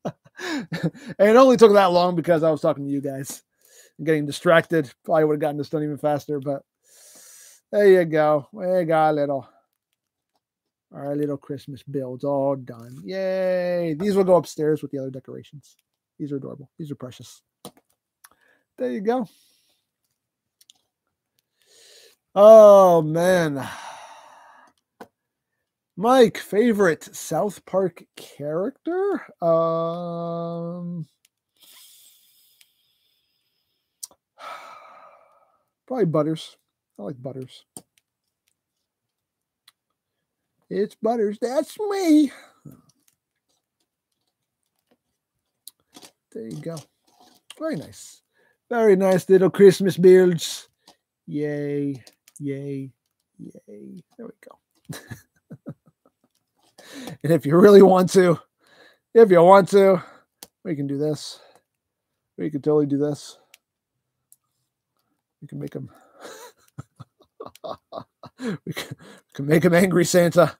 And it only took that long because I was talking to you guys. I'm getting distracted. Probably would have gotten this done even faster, but there you go. We got a little. Our little Christmas builds all done. Yay. These will go upstairs with the other decorations. These are adorable. These are precious. There you go. Oh, man. Mike, favorite South Park character? Um, probably Butters. I like Butters. It's Butters. That's me. There you go. Very nice. Very nice little Christmas builds. Yay. Yay. Yay. There we go. And if you really want to, if you want to, we can do this. We can totally do this. We can make them. We can make him angry, Santa.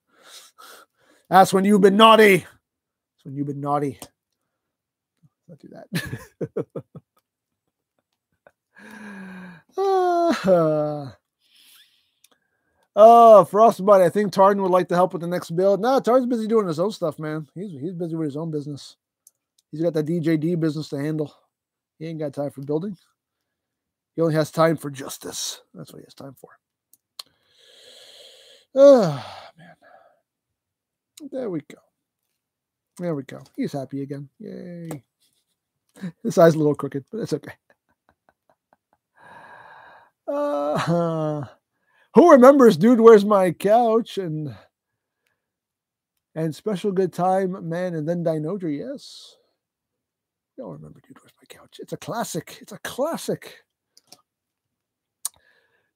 That's when you've been naughty. That's when you've been naughty. Don't do that. uh, Oh, Frostbite, I think Tarden would like to help with the next build. No, Tarden's busy doing his own stuff, man. He's he's busy with his own business. He's got that D J D business to handle. He ain't got time for building. He only has time for justice. That's what he has time for. Oh, man. There we go. There we go. He's happy again. Yay. His eye's a little crooked, but it's okay. Uh-huh. Who remembers Dude Where's My Couch and and Special Good Time Man and then Dinoger? Yes. Y'all remember Dude Where's My Couch. It's a classic. It's a classic.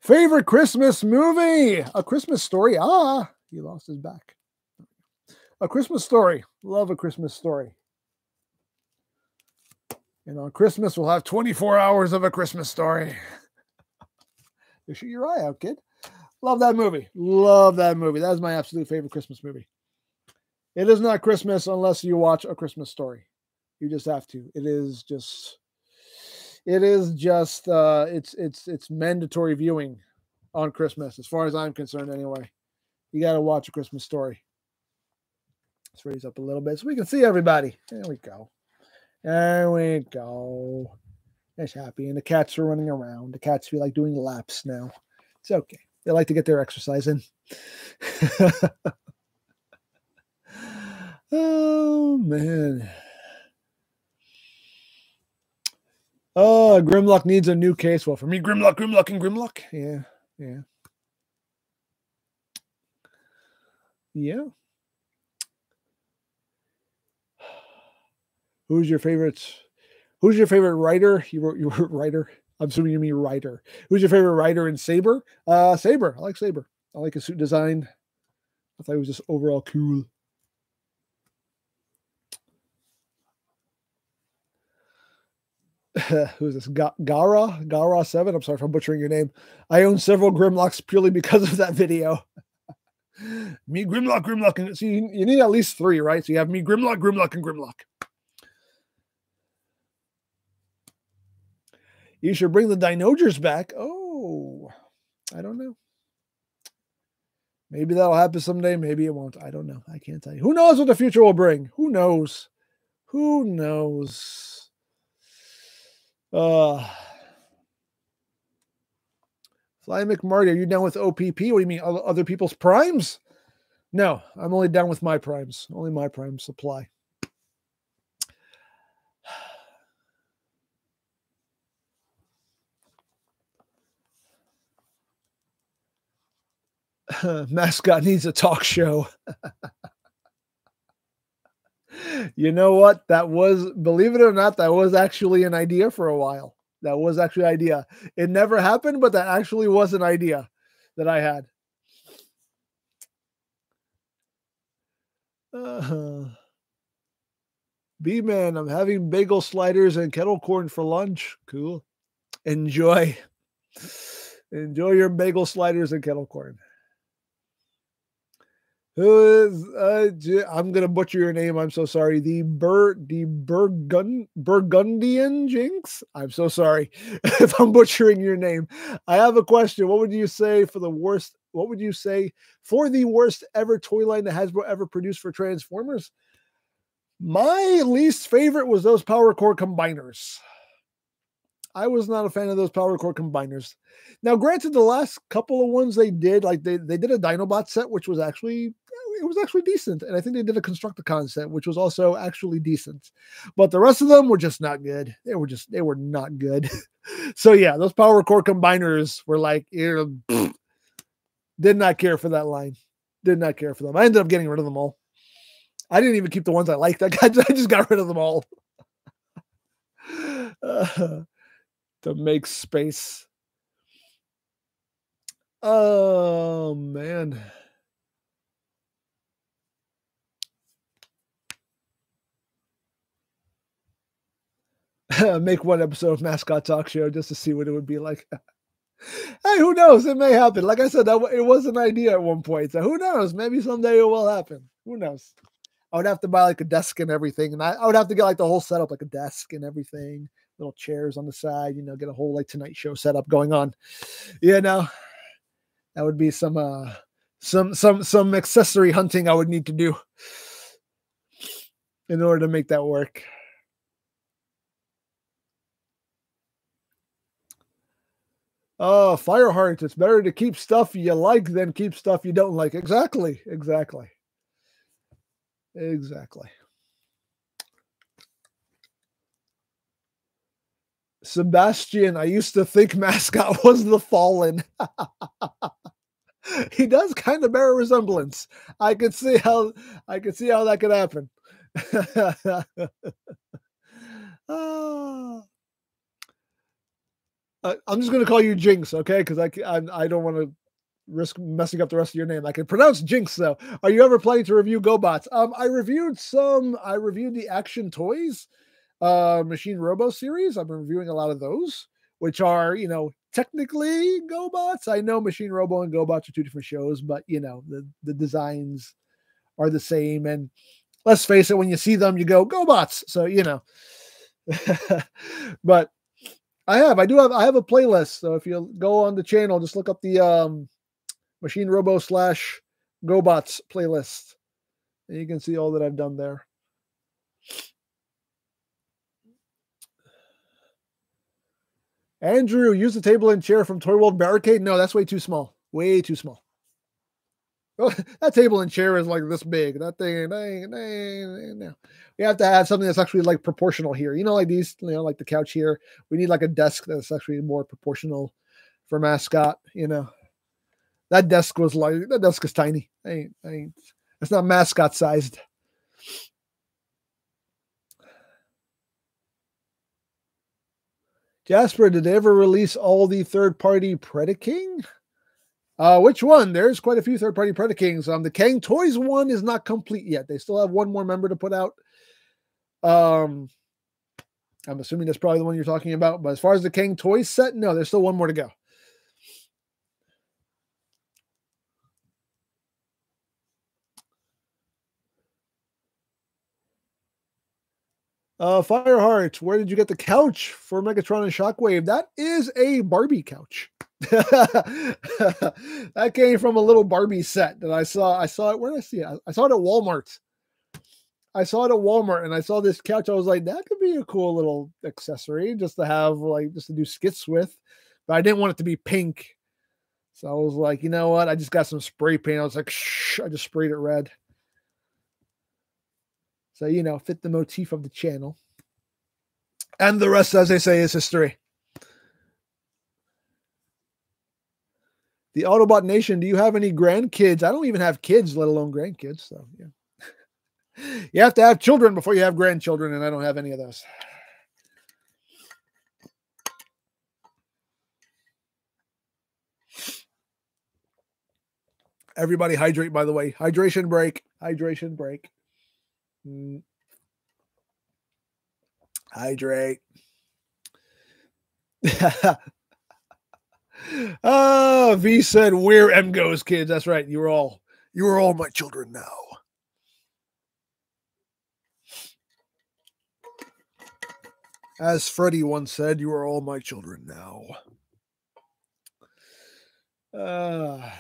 Favorite Christmas movie? A Christmas Story. Ah, he lost his back. A Christmas Story. Love A Christmas Story. And on Christmas, we'll have twenty-four hours of A Christmas Story. You shoot your eye out, kid. Love that movie. Love that movie. That is my absolute favorite Christmas movie. It is not Christmas unless you watch A Christmas Story. You just have to. It is just, it is just, uh, it's, it's, it's mandatory viewing on Christmas, as far as I'm concerned anyway. You got to watch A Christmas Story. Let's raise up a little bit so we can see everybody. There we go. There we go. It's happy, and the cats are running around. The cats feel like doing laps now. It's okay. They like to get their exercise in. Oh, man. Oh, Grimlock needs a new case. Well, for me, Grimlock, Grimlock, and Grimlock. Yeah, yeah. Yeah. Who's your favorite... Who's your favorite writer? You wrote, you wrote writer. I'm assuming you mean writer. Who's your favorite writer in Saber? Uh, Saber. I like Saber. I like his suit design. I thought it was just overall cool. Who's this? Ga Gara? Gara seven? I'm sorry if I'm butchering your name. I own several Grimlocks purely because of that video. Me, Grimlock, Grimlock. And, so you, you need at least three, right? So you have me, Grimlock, Grimlock, and Grimlock. You should bring the Dinogers back. Oh, I don't know. Maybe that'll happen someday. Maybe it won't. I don't know. I can't tell you. Who knows what the future will bring? Who knows? Who knows? Uh, Fly McMarty, are you down with O P P? What do you mean? Other people's primes? No, I'm only down with my primes. Only my primes supply. Uh, mascot needs a talk show. You know what? That was, believe it or not, that was actually an idea for a while. That was actually an idea. It never happened, but that actually was an idea that I had. Uh, B-Man, I'm having bagel sliders and kettle corn for lunch. Cool. Enjoy. Enjoy your bagel sliders and kettle corn. Who is, uh, I'm going to butcher your name. I'm so sorry. The Bur, the Burgund, Burgundian Jinx. I'm so sorry if I'm butchering your name. I have a question. What would you say for the worst? What would you say for the worst ever toy line that Hasbro ever produced for Transformers? My least favorite was those power core combiners. I was not a fan of those power core combiners. Now, granted, the last couple of ones they did, like they, they did a Dinobot set, which was actually, it was actually decent. And I think they did a Constructicon set, which was also actually decent. But the rest of them were just not good. They were just, they were not good. So yeah, those power core combiners were like, did not care for that line. Did not care for them. I ended up getting rid of them all. I didn't even keep the ones I liked. I, got, I just got rid of them all. uh, to make space. Oh, man. Make one episode of Mascot Talk Show just to see what it would be like. Hey, who knows? It may happen. Like I said, that it was an idea at one point. So who knows? Maybe someday it will happen. Who knows? I would have to buy like a desk and everything. And I, I would have to get like the whole setup, like a desk and everything. Little chairs on the side, you know, get a whole like Tonight Show setup going on. You know, that would be some uh some some some accessory hunting I would need to do in order to make that work. Oh, Fireheart, it's better to keep stuff you like than keep stuff you don't like. Exactly, exactly, exactly. Sebastian, I used to think mascot was the Fallen. He does kind of bear a resemblance. I could see how I could see how that could happen. Oh. Uh, I'm just going to call you Jinx, okay? Because I, I, I don't want to risk messing up the rest of your name. I can pronounce Jinx, though. Are you ever planning to review GoBots? Um, I reviewed some. I reviewed the Action Toys uh, Machine Robo series. I've been reviewing a lot of those, which are, you know, technically GoBots. I know Machine Robo and GoBots are two different shows, but, you know, the, the designs are the same. And let's face it, when you see them, you go, GoBots. So, you know. But I have, I do have, I have a playlist. So if you go on the channel, just look up the um, Machine Robo slash GoBots playlist, and you can see all that I've done there. Andrew, use the table and chair from Toy World Barricade. No, that's way too small. Way too small. Well, that table and chair is like this big. That thing, dang, dang, no. We have to have something that's actually like proportional here. You know, like these, you know, like the couch here. We need like a desk that's actually more proportional for mascot. You know, that desk was like that desk is tiny. I ain't, I ain't. It's not mascot sized. Jasper, did they ever release all the third-party Predaking? Uh, which one? There's quite a few third-party Predakings. Um, the Kang Toys one is not complete yet. They still have one more member to put out. Um, I'm assuming that's probably the one you're talking about. But as far as the Kang Toys set, no, there's still one more to go. Uh, Fireheart, where did you get the couch for Megatron and Shockwave? That is a Barbie couch. That came from a little Barbie set that I saw. I saw it. Where did I see it? I, I saw it at Walmart. I saw it at Walmart, and I saw this couch. I was like, that could be a cool little accessory just to have, like, just to do skits with. But I didn't want it to be pink, so I was like, you know what? I just got some spray paint. I was like, shh, I just sprayed it red. So, you know, fit the motif of the channel. And the rest, as they say, is history. The Autobot Nation, do you have any grandkids? I don't even have kids, let alone grandkids. So, yeah. You have to have children before you have grandchildren, and I don't have any of those. Everybody hydrate, by the way. Hydration break. Hydration break. Hydrate. Oh, V said, we're M G O's kids. That's right. You were all you were all my children now. As Freddie once said, you are all my children now. Uh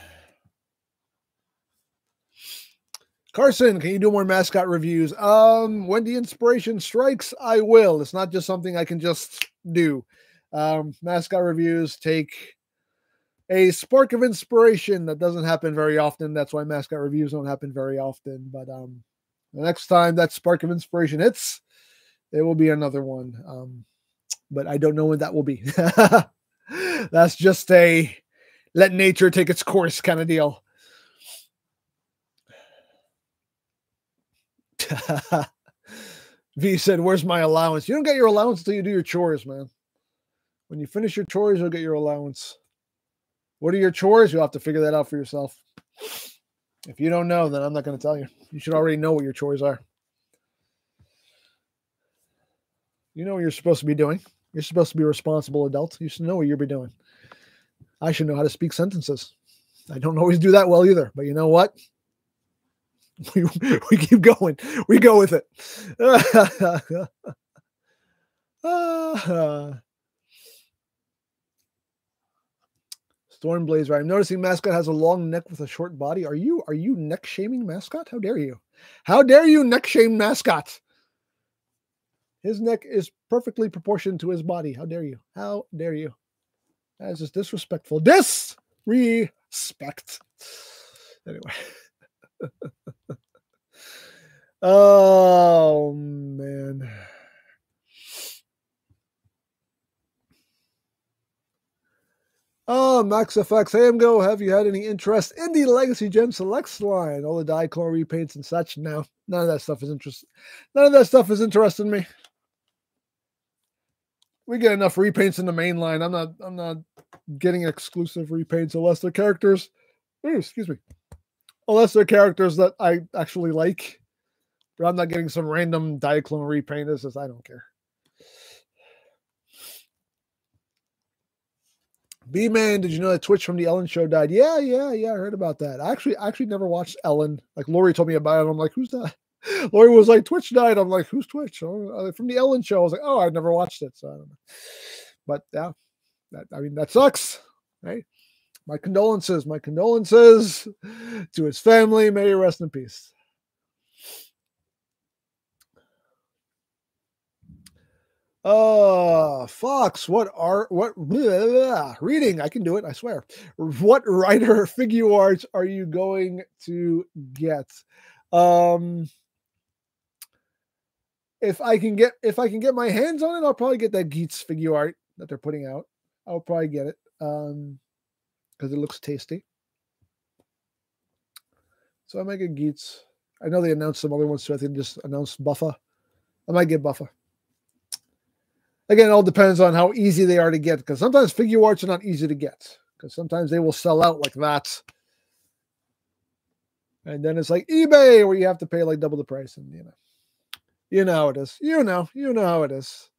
Carson, can you do more mascot reviews? Um, when the inspiration strikes, I will. It's not just something I can just do. Um, mascot reviews take a spark of inspiration that doesn't happen very often. That's why mascot reviews don't happen very often. But um, the next time that spark of inspiration hits, there will be another one. Um, but I don't know when that will be. That's just a let nature take its course kind of deal. V said, where's my allowance? You don't get your allowance until you do your chores, man. When you finish your chores, you'll get your allowance. What are your chores? You'll have to figure that out for yourself. If you don't know, then I'm not going to tell you. You should already know what your chores are. You know what you're supposed to be doing. You're supposed to be a responsible adult. You should know what you'll be doing. I should know how to speak sentences. I don't always do that well either, but you know what? We, we keep going. We go with it. uh, Stormblazer, I'm noticing mascot has a long neck with a short body. Are you are you neck shaming mascot? How dare you? How dare you neck shame mascot? His neck is perfectly proportioned to his body. How dare you? How dare you? That is just disrespectful. Disrespect. Anyway. Oh, man. Oh, MaxFX, hey, Amgo, have you had any interest in the Legacy Gem Selects line? All the Diaclone repaints and such? No, none of that stuff is interesting. None of that stuff is interesting me. We get enough repaints in the main line. I'm not, I'm not getting exclusive repaints unless they're characters. Ooh, excuse me. Unless they're characters that I actually like. But I'm not getting some random Diaclone repaint. This is, I don't care. B-Man, did you know that Twitch from the Ellen show died? Yeah, yeah, yeah, I heard about that. I actually, I actually never watched Ellen. Like, Lori told me about it. I'm like, who's that? Lori was like, Twitch died. I'm like, who's Twitch? Oh, from the Ellen show. I was like, oh, I've never watched it. So I don't know. But, yeah, that, I mean, that sucks, right? My condolences, my condolences to his family. May he rest in peace. Oh, uh, Fox, what are, what, blah, blah, reading, I can do it, I swear. What writer figure arts are you going to get? Um, if I can get, if I can get my hands on it, I'll probably get that Geats figure art that they're putting out. I'll probably get it, um, because it looks tasty. So I might get Geats. I know they announced some other ones, so I think they just announced Buffa. I might get Buffa. Again, it all depends on how easy they are to get, because sometimes figure arts are not easy to get, because sometimes they will sell out like that. And then it's like eBay, where you have to pay like double the price, and you know, you know how it is. You know, you know how it is.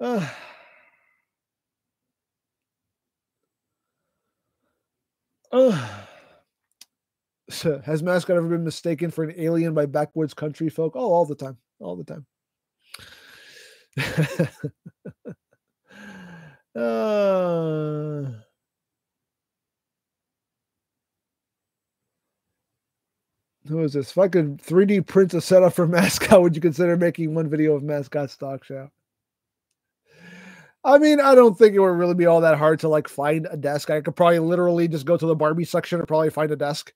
Uh. Uh. So, has mascot ever been mistaken for an alien by backwoods country folk? Oh, all the time, all the time. uh, who is this? If I could three D print a setup for mascot, would you consider making one video of mascot stock show? I mean, I don't think it would really be all that hard to like find a desk. I could probably literally just go to the Barbie section and probably find a desk.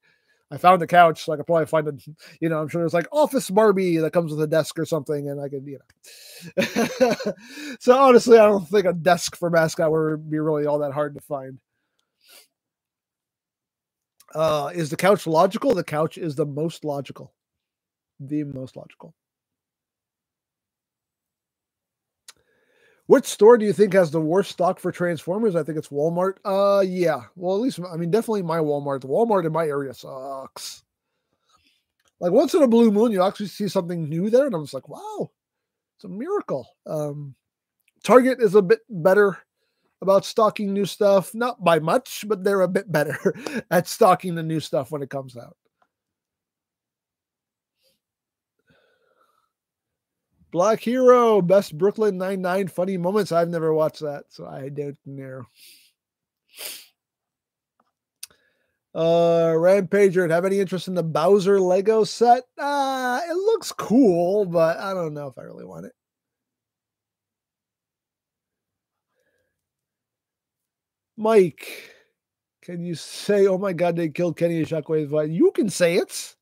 I found a couch, so I could probably find a, you know, I'm sure there's like office Barbie that comes with a desk or something, and I could, you know. So honestly, I don't think a desk for mascot would be really all that hard to find. Uh, is the couch logical? The couch is the most logical. The most logical. What store do you think has the worst stock for Transformers? I think it's Walmart. Uh, yeah. Well, at least, I mean, definitely my Walmart. The Walmart in my area sucks. Like, once in a blue moon, you actually see something new there, and I'm just like, wow, it's a miracle. Um, Target is a bit better about stocking new stuff. Not by much, but they're a bit better at stocking the new stuff when it comes out. Black Hero, best Brooklyn Nine-Nine funny moments. I've never watched that, so I don't know. Uh, Rampager, have any interest in the Bowser Lego set? Uh, it looks cool, but I don't know if I really want it. Mike, can you say, oh my God, they killed Kenny and Shockwave? You can say it.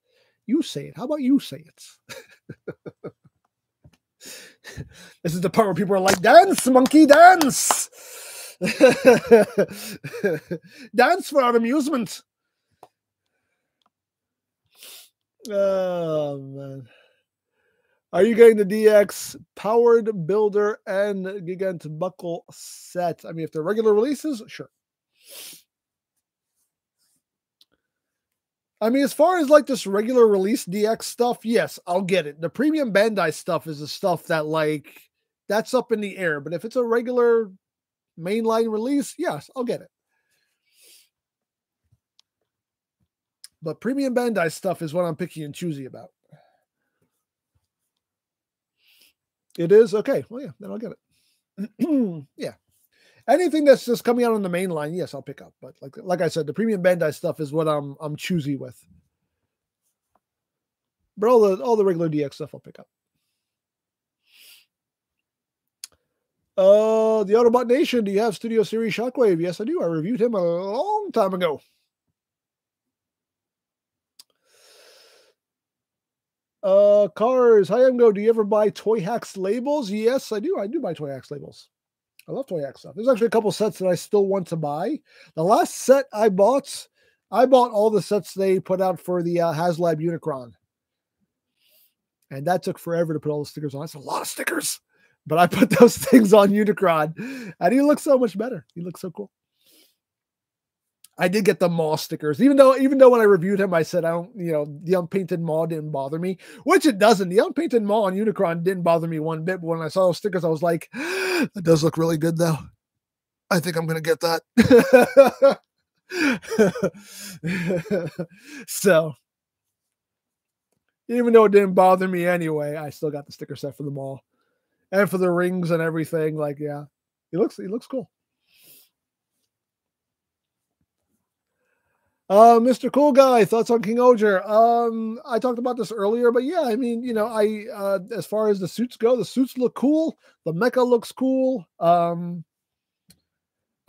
You say it. How about you say it? This is the part where people are like, dance, monkey, dance. Dance for our amusement. Oh, man. Are you getting the D X Powered Builder and Gigant Buckle set? I mean, if they're regular releases, sure. I mean, as far as like this regular release D X stuff, yes, I'll get it. The Premium Bandai stuff is the stuff that like, that's up in the air. But if it's a regular mainline release, yes, I'll get it. But Premium Bandai stuff is what I'm picky and choosy about. It is? Okay. Well, yeah, then I'll get it. Yeah. anything that's just coming out on the main line, yes, I'll pick up. But like like I said, the Premium Bandai stuff is what I'm I'm choosy with. But all the all the regular D X stuff I'll pick up. Uh, the Autobot Nation, do you have Studio Series Shockwave? Yes, I do. I reviewed him a long time ago. Uh, Cars, hi Emgo, do you ever buy Toy Hacks labels? Yes, I do. I do buy Toy Hacks labels. I love Toy Hacks stuff. There's actually a couple sets that I still want to buy. The last set I bought, I bought all the sets they put out for the uh, HasLab Unicron. And that took forever to put all the stickers on. That's a lot of stickers. But I put those things on Unicron, and he looks so much better. He looks so cool. I did get the Maw stickers, even though even though when I reviewed him, I said I don't, you know, the unpainted Maw didn't bother me, which it doesn't. The unpainted Maw on Unicron didn't bother me one bit. But when I saw those stickers, I was like, "That does look really good, though. I think I'm gonna get that." So, even though it didn't bother me anyway, I still got the sticker set for the Maw. And for the rings and everything, like, yeah, he looks he looks cool. Uh, Mister Cool Guy, thoughts on King-Ohger? Um, I talked about this earlier, but yeah, I mean, you know, I uh, as far as the suits go, the suits look cool. The mecha looks cool. Um,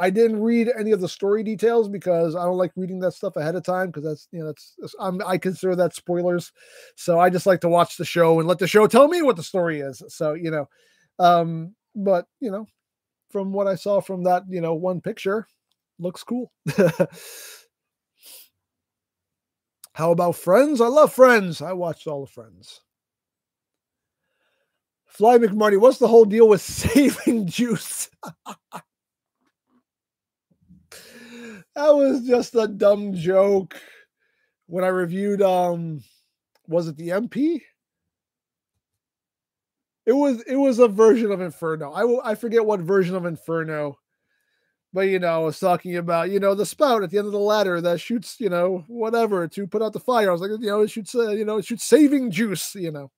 I didn't read any of the story details because I don't like reading that stuff ahead of time because that's, you know, that's, that's I'm, I consider that spoilers. So I just like to watch the show and let the show tell me what the story is. So, you know, um, but, you know, from what I saw from that, you know, one picture, looks cool. How about Friends? I love Friends. I watched all of Friends. Fly McMarty, what's the whole deal with saving juice? That was just a dumb joke when I reviewed, um, was it the M P? It was, it was a version of Inferno. I will, I forget what version of Inferno, but, you know, I was talking about, you know, the spout at the end of the ladder that shoots, you know, whatever to put out the fire. I was like, you know, it shoots, uh, you know, it shoots saving juice, you know.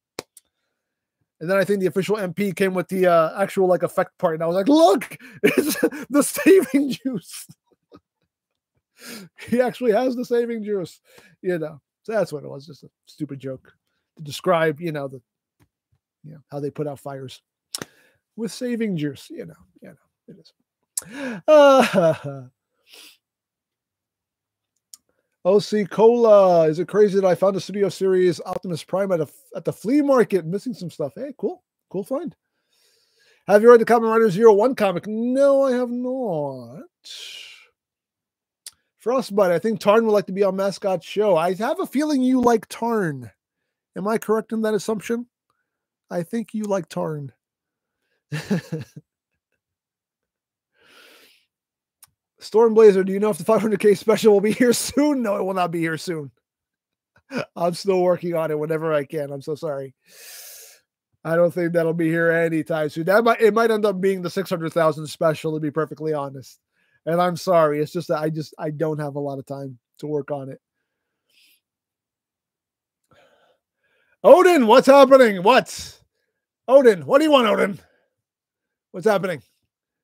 And then I think the official M P came with the uh, actual, like, effect part. And I was like, look, it's the saving juice. He actually has the saving juice, you know. So that's what it was, just a stupid joke to describe, you know, the, you know, how they put out fires with saving juice, you know, you know, it is. Uh, O C Cola, is it crazy that I found a Studio Series Optimus Prime at a, at the flea market, missing some stuff? Hey, cool, cool find. Have you read the Kamen Rider zero one comic? No, I have not. Frostbite, I think Tarn would like to be on Mascot Show. I have a feeling you like Tarn. Am I correct in that assumption? I think you like Tarn. Stormblazer, do you know if the five hundred K special will be here soon? No, it will not be here soon. I'm still working on it whenever I can. I'm so sorry. I don't think that'll be here anytime soon. That might, it might end up being the six hundred thousand special, to be perfectly honest. And I'm sorry. It's just that I just, I don't have a lot of time to work on it. Odin, what's happening? What? Odin, what do you want, Odin? What's happening?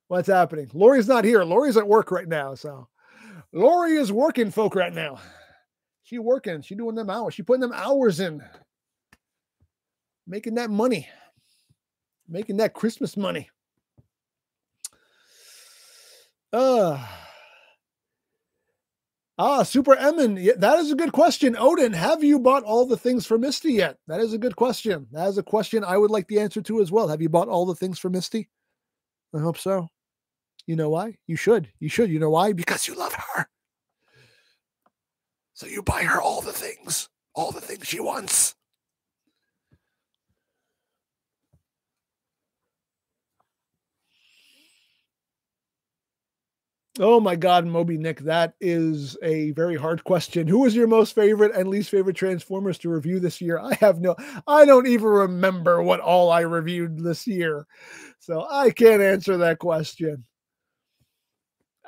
What's happening? Lori's not here. Lori's at work right now. So Lori is working folk right now. She working. She doing them hours. She putting them hours in. Making that money. Making that Christmas money. Uh, ah, Super Emin. Yeah, that is a good question. Odin, have you bought all the things for Misty yet? That is a good question. That is a question I would like the answer to as well. Have you bought all the things for Misty? I hope so. You know why? You should. You should. You know why? Because you love her. So you buy her all the things. All the things she wants. Oh my God, Moby Nick, that is a very hard question. Who is your most favorite and least favorite Transformers to review this year? I have no, I don't even remember what all I reviewed this year. So I can't answer that question.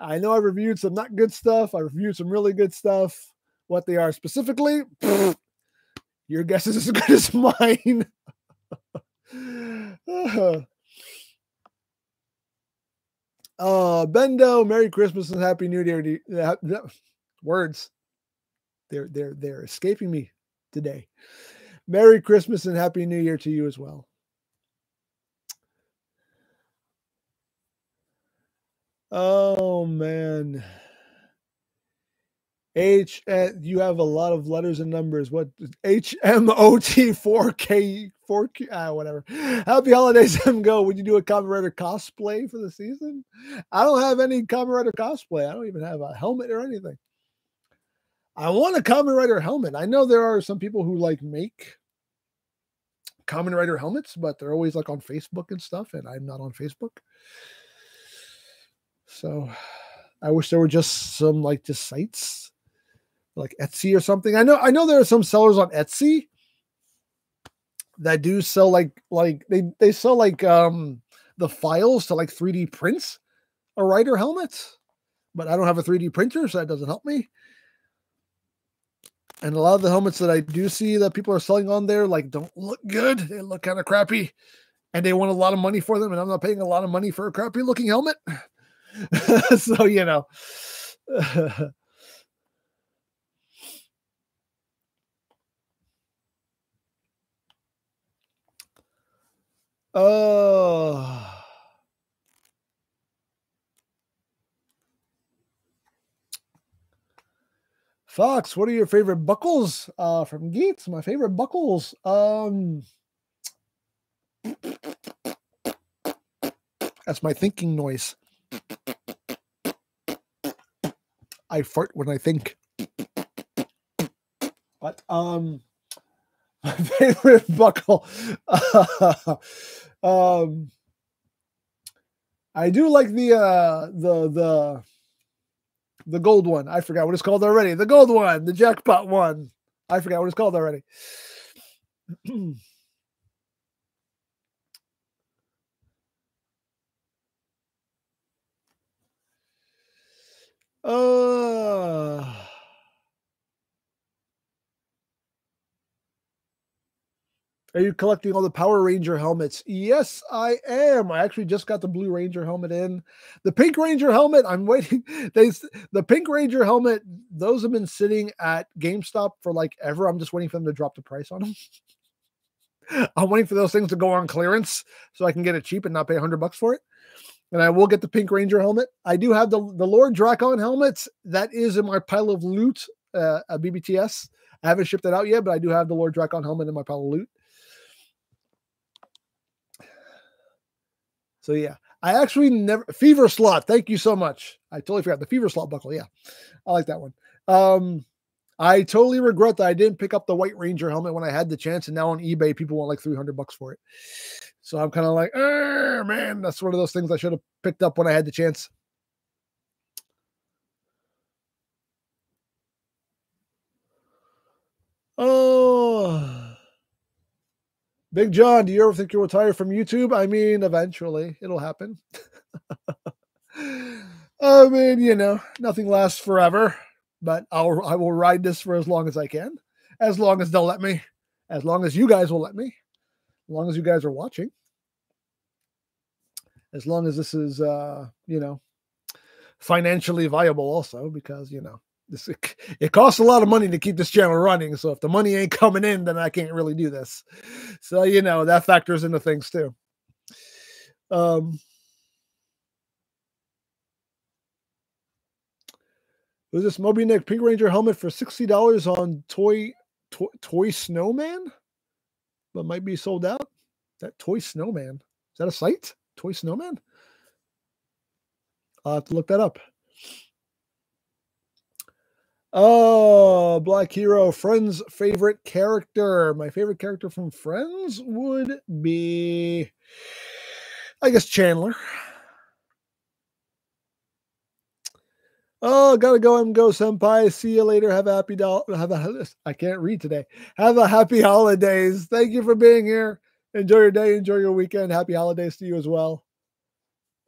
I know I reviewed some not good stuff. I reviewed some really good stuff. What they are specifically, pfft, your guess is as good as mine. uh-huh. Uh, Bendo, Merry Christmas and Happy New Year. To, uh, no, words. They're, they're, they're escaping me today. Merry Christmas and Happy New Year to you as well. Oh, man. H, uh, you have a lot of letters and numbers. What? H M O T four K four Q, ah, whatever. Happy holidays, M G O. Would you do a Kamen Rider cosplay for the season? I don't have any Kamen Rider cosplay. I don't even have a helmet or anything. I want a Kamen Rider helmet. I know there are some people who like make Kamen Rider helmets, but they're always like on Facebook and stuff, and I'm not on Facebook. So I wish there were just some like just sites like Etsy or something. I know I know there are some sellers on Etsy that do sell like like they, they sell like um the files to like three D prints a Rider helmet, but I don't have a three D printer, so that doesn't help me. And a lot of the helmets that I do see that people are selling on there like don't look good. They look kind of crappy and they want a lot of money for them, and I'm not paying a lot of money for a crappy looking helmet. So, you know. Oh. Fox, what are your favorite buckles uh, from Geats? My favorite buckles. Um, that's my thinking noise. I fart when I think. But um, my favorite buckle. um, I do like the uh, the the. The gold one. I forgot what it's called already. The gold one. The jackpot one. I forgot what it's called already. uh... Are you collecting all the Power Ranger helmets? Yes, I am. I actually just got the Blue Ranger helmet in. The Pink Ranger helmet, I'm waiting. They, the Pink Ranger helmet, those have been sitting at GameStop for like ever. I'm just waiting for them to drop the price on them. I'm waiting for those things to go on clearance so I can get it cheap and not pay a hundred bucks for it. And I will get the Pink Ranger helmet. I do have the, the Lord Drakon helmets. That is in my pile of loot uh, at B B T S. I haven't shipped it out yet, but I do have the Lord Drakon helmet in my pile of loot. So, yeah, I actually never Fever Slot. Thank you so much. I totally forgot the Fever Slot buckle. Yeah, I like that one. Um, I totally regret that I didn't pick up the White Ranger helmet when I had the chance. And now on eBay, people want like three hundred bucks for it. So I'm kind of like, oh, man, that's one of those things I should have picked up when I had the chance. Oh. Big John, do you ever think you'll retire from YouTube? I mean, eventually. It'll happen. I mean, you know, nothing lasts forever, but I'll, I will ride this for as long as I can, as long as they'll let me, as long as you guys will let me, as long as you guys are watching, as long as this is, uh, you know, financially viable also, because, you know, this, it costs a lot of money to keep this channel running, so if the money ain't coming in, then I can't really do this. So, you know, that factors into things too. Um, was this Moby Nick Pink Ranger helmet for sixty dollars on Toy Toy, Toy Snowman? But might be sold out. That Toy Snowman. Is that a site? Toy Snowman? I'll have to look that up. Oh, Black Hero, Friends' favorite character. My favorite character from Friends would be, I guess, Chandler. Oh, gotta go and go, senpai. See you later. Have a happy doll. Have a. I can't read today. Have a happy holidays. Thank you for being here. Enjoy your day. Enjoy your weekend. Happy holidays to you as well.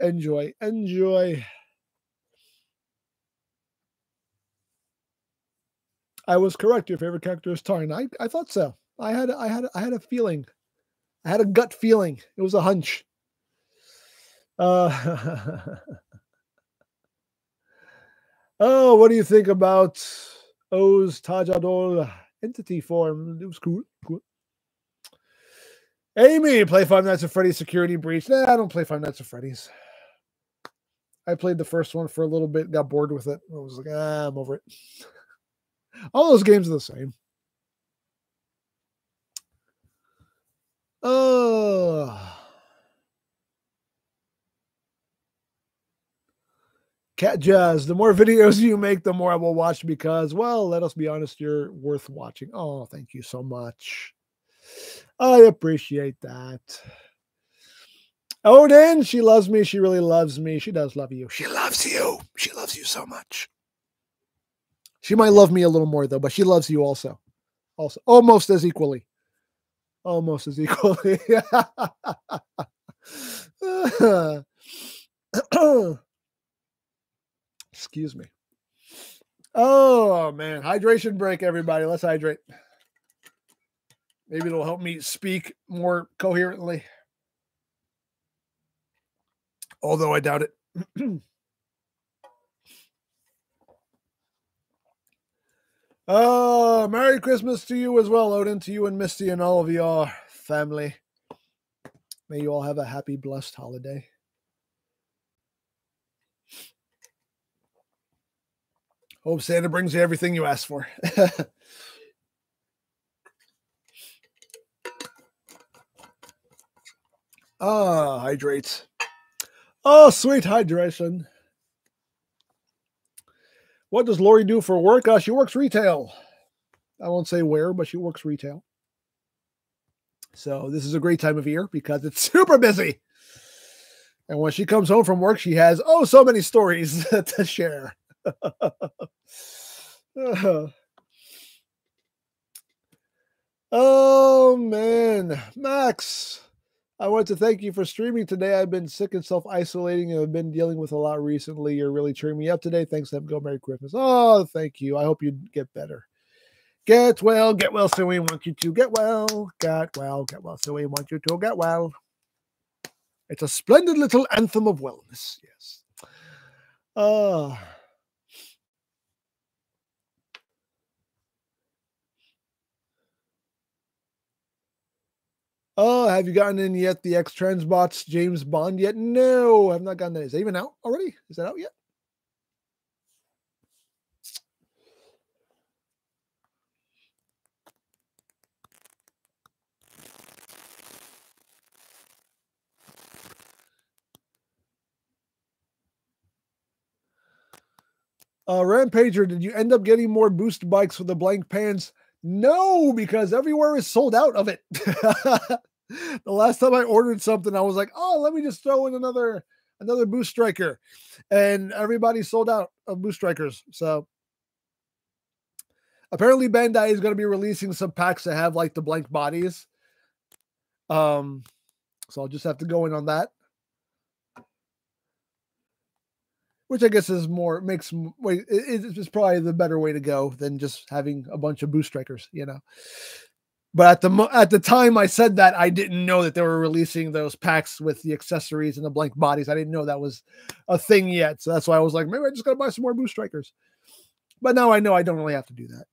Enjoy. Enjoy. I was correct. Your favorite character is Tarn. I, I thought so. I had I had I had a feeling. I had a gut feeling. It was a hunch. Uh, Oh, what do you think about O's Tajadol entity form? It was cool. Cool. Amy, play Five Nights at Freddy's Security Breach. Nah, I don't play Five Nights at Freddy's. I played the first one for a little bit, got bored with it. I was like, ah, I'm over it. All those games are the same. Oh. Cat Jazz, the more videos you make, the more I will watch because, well, let us be honest, you're worth watching. Oh, thank you so much. I appreciate that. Odin, she loves me. She really loves me. She does love you. She loves you. She loves you so much. She might love me a little more, though, but she loves you also. Also, almost as equally. Almost as equally. Excuse me. Oh, man. Hydration break, everybody. Let's hydrate. Maybe it'll help me speak more coherently. Although I doubt it. Oh, Merry Christmas to you as well, Odin, to you and Misty and all of your family. May you all have a happy, blessed holiday. Hope Santa brings you everything you asked for. Ah, hydrates. Oh, sweet hydration. What does Lori do for work? Uh, she works retail. I won't say where, but she works retail. So this is a great time of year because it's super busy. And when she comes home from work, she has, oh, so many stories to share. Oh man, Max, I want to thank you for streaming today. I've been sick and self-isolating and I've been dealing with a lot recently. You're really cheering me up today. Thanks, have a go. Merry Christmas. Oh, thank you. I hope you get better. Get well, get well, so we want you to get well. Get well, get well, so we want you to get well. It's a splendid little anthem of wellness. Yes. Oh, uh, Oh, have you gotten in yet the X Transbots James Bond yet? No, I have not gotten that. Is that even out already? Is that out yet? Uh, Rampager, did you end up getting more boost bikes with the blank pans? No, because everywhere is sold out of it. The last time I ordered something, I was like, oh, let me just throw in another another boost striker. And everybody sold out of boost strikers. So apparently Bandai is going to be releasing some packs that have like the blank bodies. Um, so I'll just have to go in on that. Which I guess is more, makes, wait, it's probably the better way to go than just having a bunch of boost strikers, you know. But at the at the time I said that, I didn't know that they were releasing those packs with the accessories and the blank bodies. I didn't know that was a thing yet. So that's why I was like, maybe I just got to buy some more boost strikers. But now I know I don't really have to do that.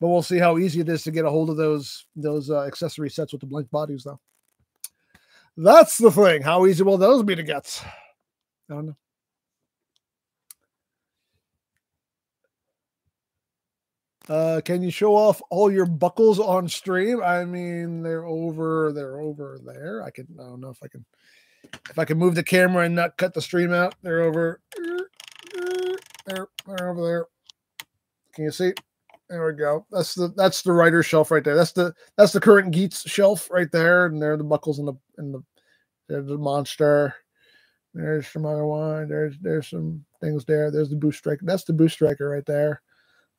But we'll see how easy it is to get a hold of those, those uh, accessory sets with the blank bodies, though. That's the thing. How easy will those be to get? I don't know. Uh, can you show off all your buckles on stream? I mean, they're over, they're over there. I can, I don't know if I can, if I can move the camera and not cut the stream out. They're over there, they're over there. Can you see? There we go. That's the, that's the writer shelf right there. That's the, that's the current Geats shelf right there. And there are the buckles in the, in the, there's the monster. There's some other one. There's, there's some things there. There's the boost striker. That's the boost striker right there.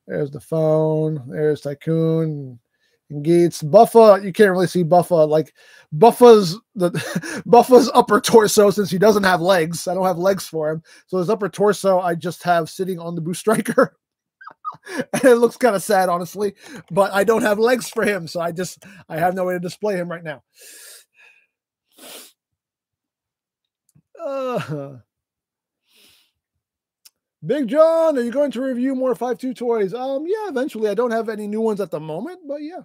There's the phone. There's Tycoon and Geats. Buffa, you can't really see Buffa. Like Buffa's the Buffa's upper torso, since he doesn't have legs. I don't have legs for him, so his upper torso I just have sitting on the boost striker, and it looks kind of sad, honestly. But I don't have legs for him, so I just I have no way to display him right now. Uh. Big John, are you going to review more five two toys? Um, yeah, eventually. I don't have any new ones at the moment, but yeah.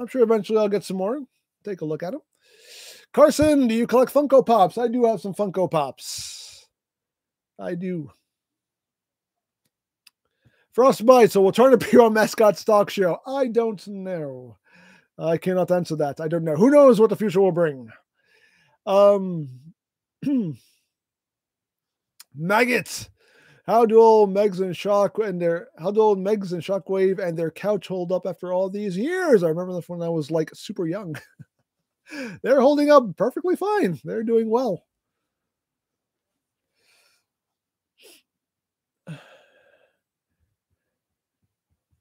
I'm sure eventually I'll get some more. Take a look at them. Carson, do you collect Funko Pops? I do have some Funko Pops. I do. Frostbite, so will Turn appear on Mascot Stock Show? I don't know. I cannot answer that. I don't know. Who knows what the future will bring? Um, Maggots. How do old Megs and Shock and their how do old Megs and Shockwave and their couch hold up after all these years? I remember that when I was like super young. They're holding up perfectly fine. They're doing well.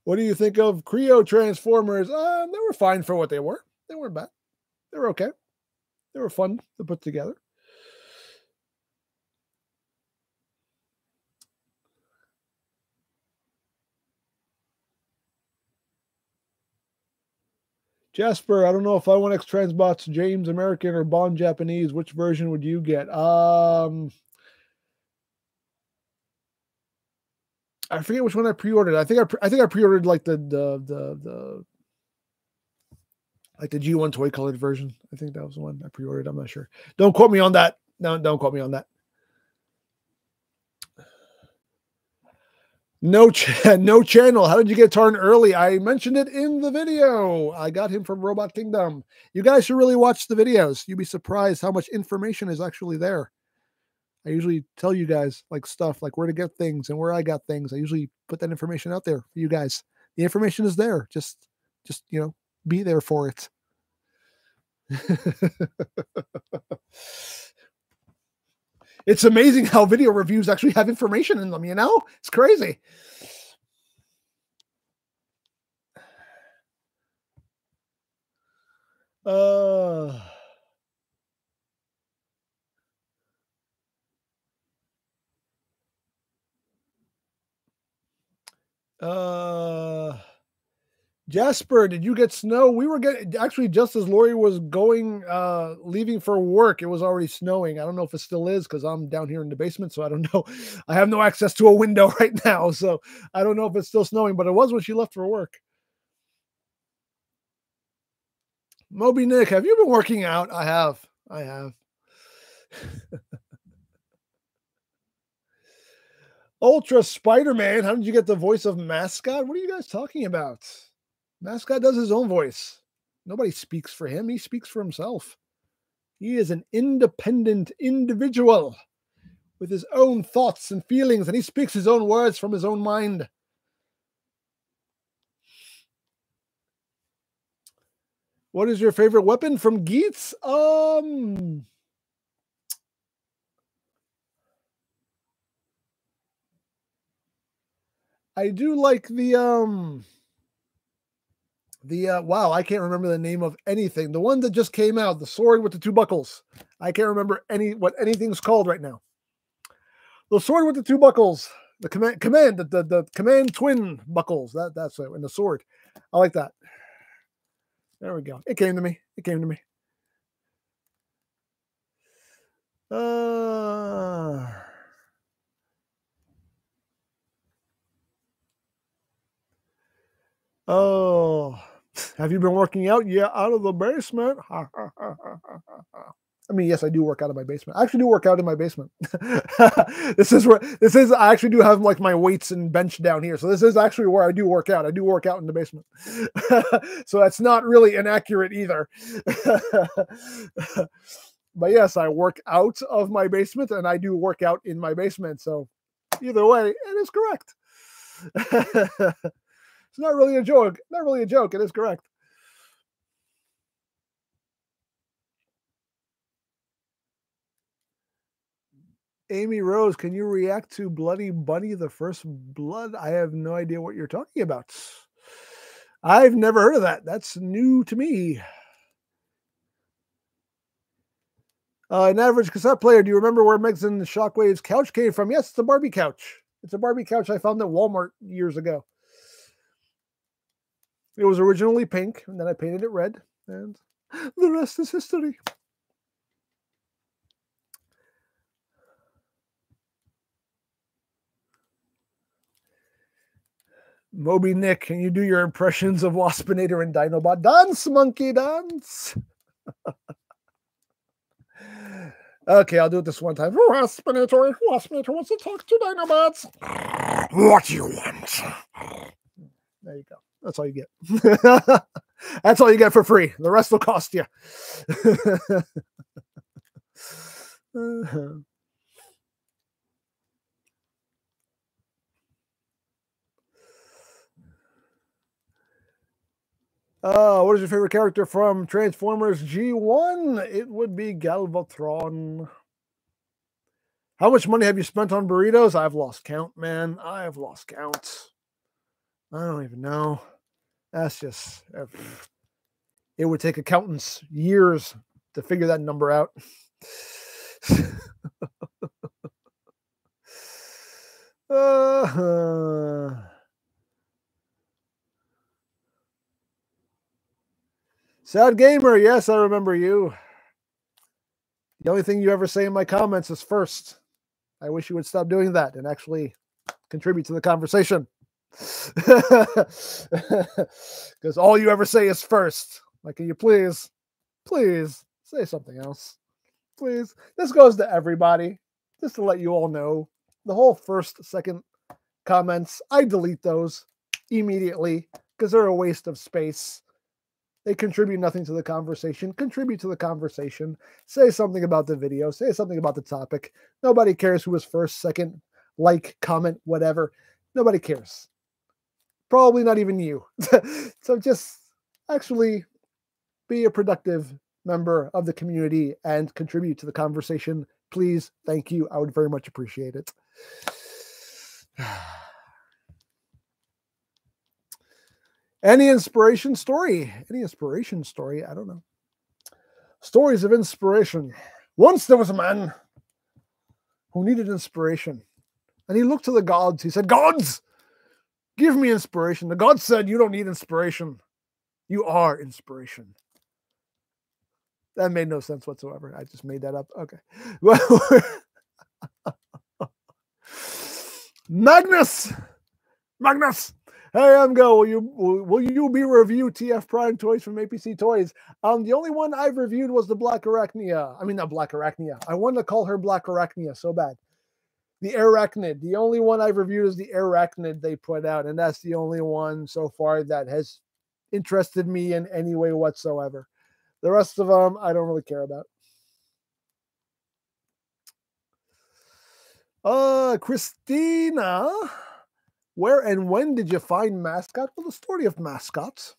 What do you think of Creo Transformers? Um, they were fine for what they were. They weren't bad. They were okay. They were fun to put together. Jasper, I don't know if I want X-Transbots James American or Bond Japanese. Which version would you get? Um, I forget which one I pre-ordered. I think I pre I think I pre-ordered like the the the the like the G one toy colored version. I think that was the one I pre-ordered. I'm not sure. Don't quote me on that. No, don't quote me on that. No, ch no channel. How did you get Tarn early? I mentioned it in the video. I got him from Robot Kingdom. You guys should really watch the videos. You'd be surprised how much information is actually there. I usually tell you guys like stuff like where to get things and where I got things. I usually put that information out there for you guys. The information is there. Just, just you know, be there for it. It's amazing how video reviews actually have information in them, you know? It's crazy. Uh... Uh... Jasper, did you get snow? We were getting actually just as Lori was going, uh, leaving for work, it was already snowing. I don't know if it still is because I'm down here in the basement, so I don't know. I have no access to a window right now, so I don't know if it's still snowing, but it was when she left for work. Moby Nick, have you been working out? I have. I have. Ultra Spider-Man, how did you get the voice of Mascot? What are you guys talking about? Mascot does his own voice. Nobody speaks for him. He speaks for himself. He is an independent individual with his own thoughts and feelings, and he speaks his own words from his own mind. What is your favorite weapon from Geats? Um... I do like the... um. The, uh, wow, I can't remember the name of anything. The one that just came out, the sword with the two buckles. I can't remember any what anything's called right now. The sword with the two buckles. The command, command the, the, the command twin buckles. That, that's it, and the sword. I like that. There we go. It came to me. It came to me. Uh... Oh... Have you been working out? Yeah, out of the basement. I mean, yes, I do work out of my basement. I actually do work out in my basement. This is where this is. I actually do have like my weights and bench down here. So this is actually where I do work out. I do work out in the basement. So that's not really inaccurate either. But yes, I work out of my basement and I do work out in my basement. So either way, it is correct. It's not really a joke. Not really a joke. It is correct. Amy Rose, can you react to Bloody Bunny, the First Blood? I have no idea what you're talking about. I've never heard of that. That's new to me. Uh, an average cassette player. Do you remember where Megs and Shockwave's couch came from? Yes, it's a Barbie couch. It's a Barbie couch I found at Walmart years ago. It was originally pink, and then I painted it red, and the rest is history. Moby Nick, can you do your impressions of Waspinator and Dinobot? Dance, monkey, dance. Okay, I'll do it this one time. Waspinator, Waspinator wants to talk to Dinobots. What do you want? There you go. That's all you get. That's all you get for free. The rest will cost you. uh-huh. Uh, what is your favorite character from Transformers G one? It would be Galvatron. How much money have you spent on burritos? I've lost count, man. I've lost count. I don't even know. That's just... It would take accountants years to figure that number out. uh-huh. Sad Gamer, yes, I remember you. The only thing you ever say in my comments is first. I wish you would stop doing that and actually contribute to the conversation. Because all you ever say is first. Like, can you please, please say something else? Please. This goes to everybody. Just to let you all know. The whole first, second comments, I delete those immediately because they're a waste of space. They contribute nothing to the conversation. Contribute to the conversation. Say something about the video. Say something about the topic. Nobody cares who was first, second, like, comment, whatever. Nobody cares. Probably not even you. So just actually be a productive member of the community and contribute to the conversation. Please, thank you. I would very much appreciate it. Any inspiration story? Any inspiration story? I don't know. Stories of inspiration. Once there was a man who needed inspiration. And he looked to the gods. He said, gods, give me inspiration. The gods said, you don't need inspiration. You are inspiration. That made no sense whatsoever. I just made that up. Okay. Well, Magnus. Magnus. Hey, I'm Go. Will you will you be review T F Prime toys from A P C Toys? Um, the only one I've reviewed was the Black Arachnia. I mean, not Black Arachnia. I wanted to call her Black Arachnia so bad. The Arachnid. The only one I've reviewed is the Arachnid they put out, and that's the only one so far that has interested me in any way whatsoever. The rest of them, I don't really care about. Uh, Christina. Where and when did you find Mascot? Well, the story of Mascot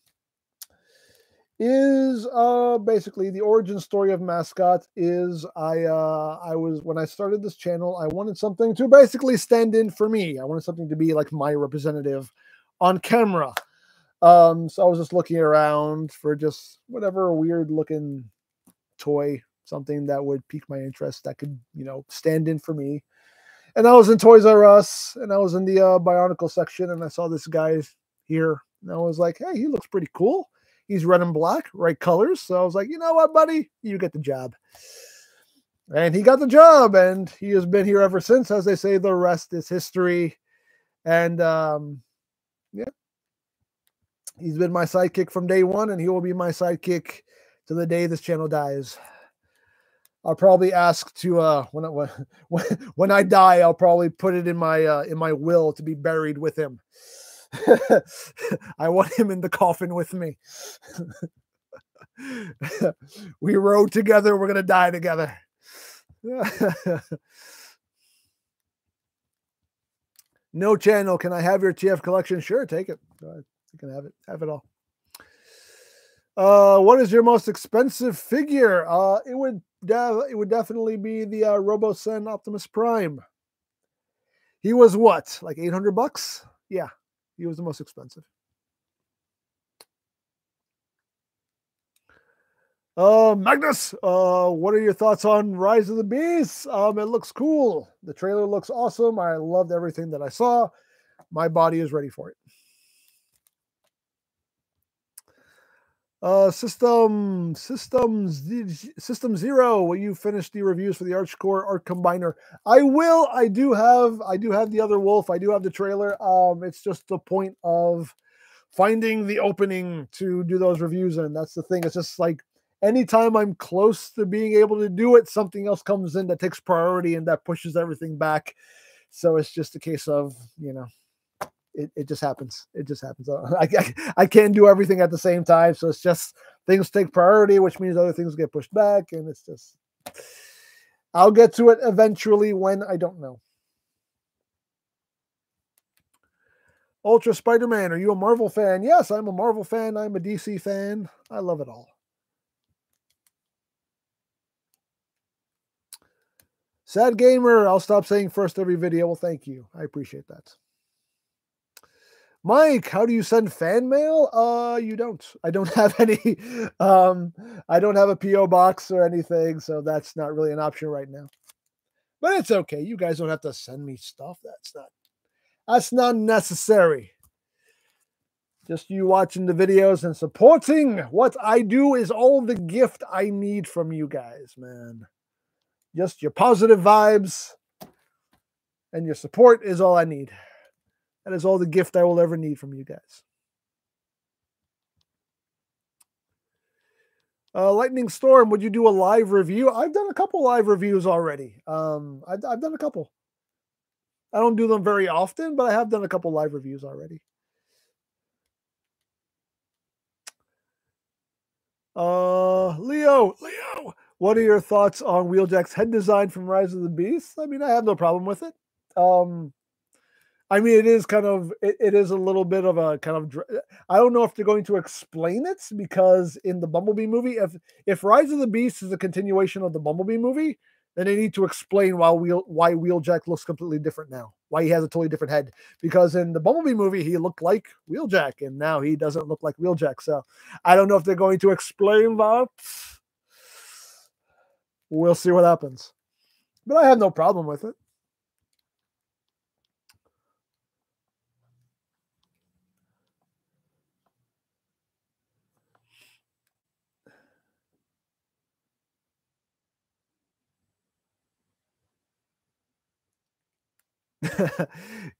is uh, basically the origin story of Mascot is I uh, I was, when I started this channel, I wanted something to basically stand in for me. I wanted something to be like my representative on camera. Um, so I was just looking around for just whatever weird looking toy, something that would pique my interest that could, you know, stand in for me. And I was in Toys R Us, and I was in the uh, Bionicle section, and I saw this guy here. And I was like, hey, he looks pretty cool. He's red and black, right colors. So I was like, you know what, buddy? You get the job. And he got the job, and he has been here ever since. As they say, the rest is history. And, um, yeah, he's been my sidekick from day one, and he will be my sidekick to the day this channel dies. I'll probably ask to uh, when I, when when I die, I'll probably put it in my uh, in my will to be buried with him. I want him in the coffin with me. We rode together. We're gonna die together. No channel. Can I have your T F collection? Sure, take it. You can have it. Have it all. Uh, what is your most expensive figure? Uh, it would. It would definitely be the uh, RoboSen Optimus Prime. He was what, like eight hundred bucks? Yeah, he was the most expensive. Uh, Magnus, uh, what are your thoughts on Rise of the Beasts? Um, it looks cool. The trailer looks awesome. I loved everything that I saw. My body is ready for it. Uh, System, Systems, System Zero. Will you finish the reviews for the Archcore Art Combiner? I will. I do have. I do have the other Wolf. I do have the trailer. Um, it's just the point of finding the opening to do those reviews, and that's the thing. It's just like anytime I'm close to being able to do it, something else comes in that takes priority and that pushes everything back. So it's just a case of, you know, It, it just happens. It just happens. I, I, I can't do everything at the same time. So it's just things take priority, which means other things get pushed back. And it's just, I'll get to it eventually when I don't know. Ultra Spider-Man, are you a Marvel fan? Yes, I'm a Marvel fan. I'm a D C fan. I love it all. Sad Gamer, I'll stop saying first every video. Well, thank you. I appreciate that. Mike, how do you send fan mail? Uh, you don't. I don't have any. Um, I don't have a P O box or anything, so that's not really an option right now. But it's okay. You guys don't have to send me stuff. That's not. That's not necessary. Just you watching the videos and supporting what I do is all the gift I need from you guys, man. Just your positive vibes and your support is all I need. That is all the gift I will ever need from you guys. Uh, Lightning Storm, would you do a live review? I've done a couple live reviews already. Um, I've, I've done a couple. I don't do them very often, but I have done a couple live reviews already. Uh, Leo, Leo, what are your thoughts on Wheeljack's head design from Rise of the Beasts? I mean, I have no problem with it. Um... I mean, it is kind of, it, it is a little bit of a kind of, I don't know if they're going to explain it, because in the Bumblebee movie, if if Rise of the Beast is a continuation of the Bumblebee movie, then they need to explain why Wheel, why Wheeljack looks completely different now, why he has a totally different head, because in the Bumblebee movie, he looked like Wheeljack, and now he doesn't look like Wheeljack, so I don't know if they're going to explain that. We'll see what happens. But I have no problem with it.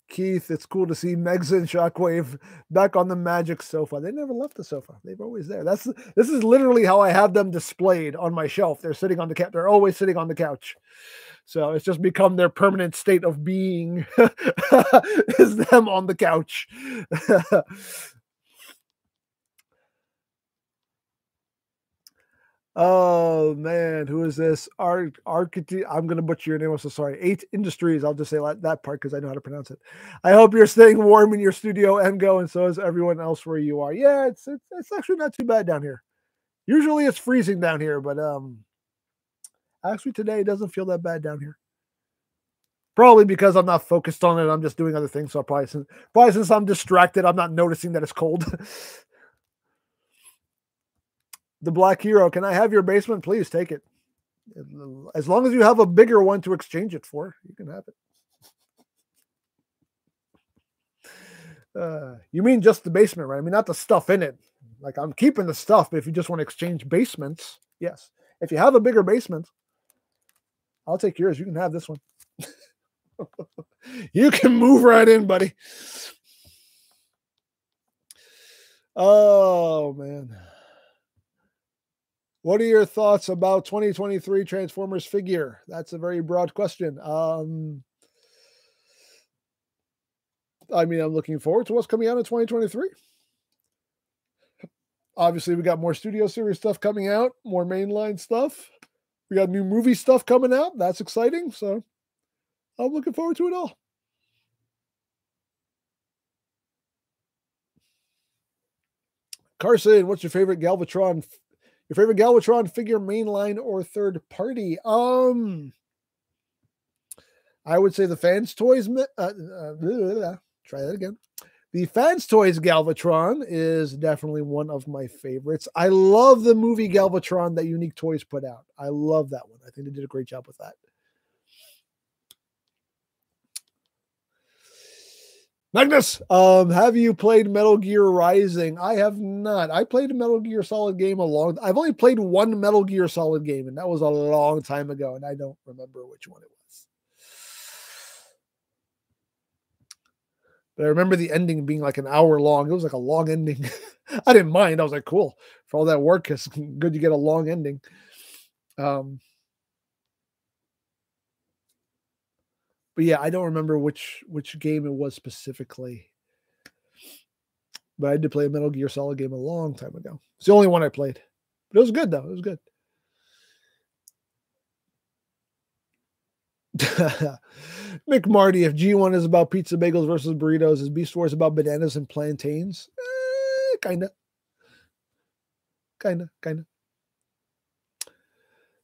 Keith, it's cool to see Megs and Shockwave back on the magic sofa. They never left the sofa. They've always there. That's this is literally how I have them displayed on my shelf. They're sitting on the couch. They're always sitting on the couch. So it's just become their permanent state of being is them on the couch. Oh man, who is this? Ar Archite I'm going to butcher your name. I'm so sorry. Eight Industries. I'll just say that part because I know how to pronounce it. I hope you're staying warm in your studio, Emgo, and so is everyone else where you are. Yeah, it's, it's it's actually not too bad down here. Usually it's freezing down here, but um, actually today it doesn't feel that bad down here. Probably because I'm not focused on it. I'm just doing other things. So probably since, probably since I'm distracted, I'm not noticing that it's cold. The Black Hero, can I have your basement? Please take it. As long as you have a bigger one to exchange it for, you can have it. Uh, you mean just the basement, right? I mean, not the stuff in it. Like, I'm keeping the stuff, but if you just want to exchange basements, yes. If you have a bigger basement, I'll take yours. You can have this one. You can move right in, buddy. Oh, man. What are your thoughts about twenty twenty-three Transformers figure? That's a very broad question. Um, I mean, I'm looking forward to what's coming out in twenty twenty-three. Obviously, we got more Studio Series stuff coming out, more mainline stuff. We got new movie stuff coming out. That's exciting. So I'm looking forward to it all. Carson, what's your favorite Galvatron Your favorite Galvatron figure, mainline or third party? Um, I would say the Fans Toys. Uh, uh, blah, blah, blah. Try that again. The Fans Toys Galvatron is definitely one of my favorites. I love the movie Galvatron that Unique Toys put out. I love that one. I think they did a great job with that. Magnus, um, have you played Metal Gear Rising? I have not. I played a Metal Gear Solid game a long time. I've only played one Metal Gear Solid game, and that was a long time ago, and I don't remember which one it was. But I remember the ending being like an hour long. It was like a long ending. I didn't mind. I was like, cool. For all that work, it's good to get a long ending. Um, but yeah, I don't remember which which game it was specifically. But I did play a Metal Gear Solid game a long time ago. It's the only one I played. But it was good, though. It was good. Mick Marty, if G one is about pizza bagels versus burritos, is Beast Wars about bananas and plantains? Eh, kinda. Kinda, kinda.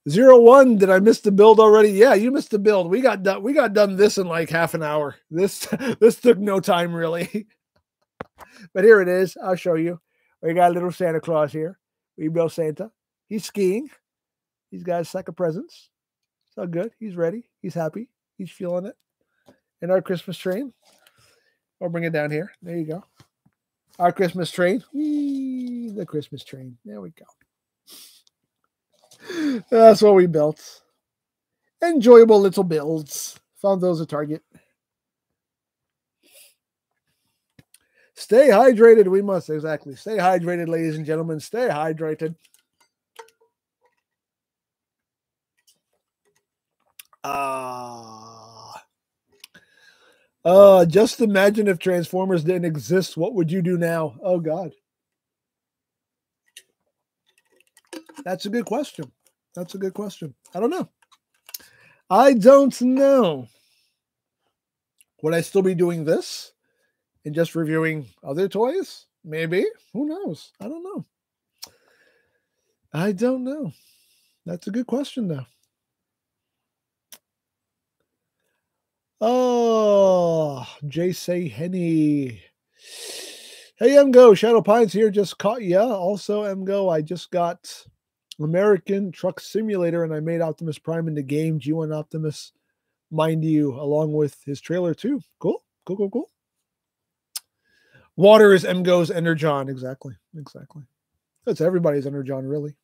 Zero one, did I miss the build already? Yeah, you missed the build. We got done. We got done this in like half an hour. This this took no time really. But here it is. I'll show you. We got a little Santa Claus here. We built Santa. He's skiing. He's got his sack of presents. It's all good. He's ready. He's happy. He's feeling it. And our Christmas train. I'll bring it down here. There you go. Our Christmas train. Whee, the Christmas train. There we go. That's what we built. Enjoyable little builds. Found those at Target. Stay hydrated. We must, exactly. Stay hydrated, ladies and gentlemen. Stay hydrated. Ah. Uh, just imagine if Transformers didn't exist. What would you do now? Oh, God. That's a good question. That's a good question. I don't know. I don't know. Would I still be doing this and just reviewing other toys? Maybe. Who knows? I don't know. I don't know. That's a good question, though. Oh, J C Henny. Hey, M G O. Shadow Pines here. Just caught ya. Also, M G O, I just got American Truck Simulator, and I made Optimus Prime into game. G one Optimus, mind you, along with his trailer too. Cool, cool, cool, cool. Water is M G O's energon. Exactly, exactly. That's everybody's energon, really.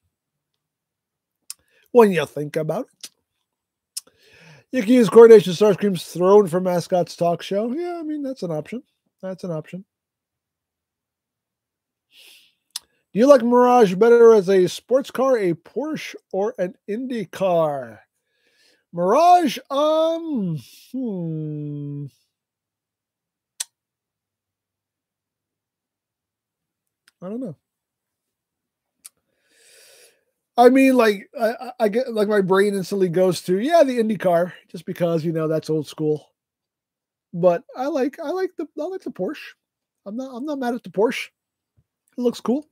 When you think about it. You can use coordination Starscream's throne for mascots talk show. Yeah, I mean, that's an option. That's an option. Do you like Mirage better as a sports car, a Porsche, or an Indy car? Mirage, um, hmm. I don't know. I mean, like, I, I get, like, my brain instantly goes to, yeah, the Indy car, just because, you know, that's old school. But I like, I like the, I like the Porsche. I'm not, I'm not mad at the Porsche. It looks cool.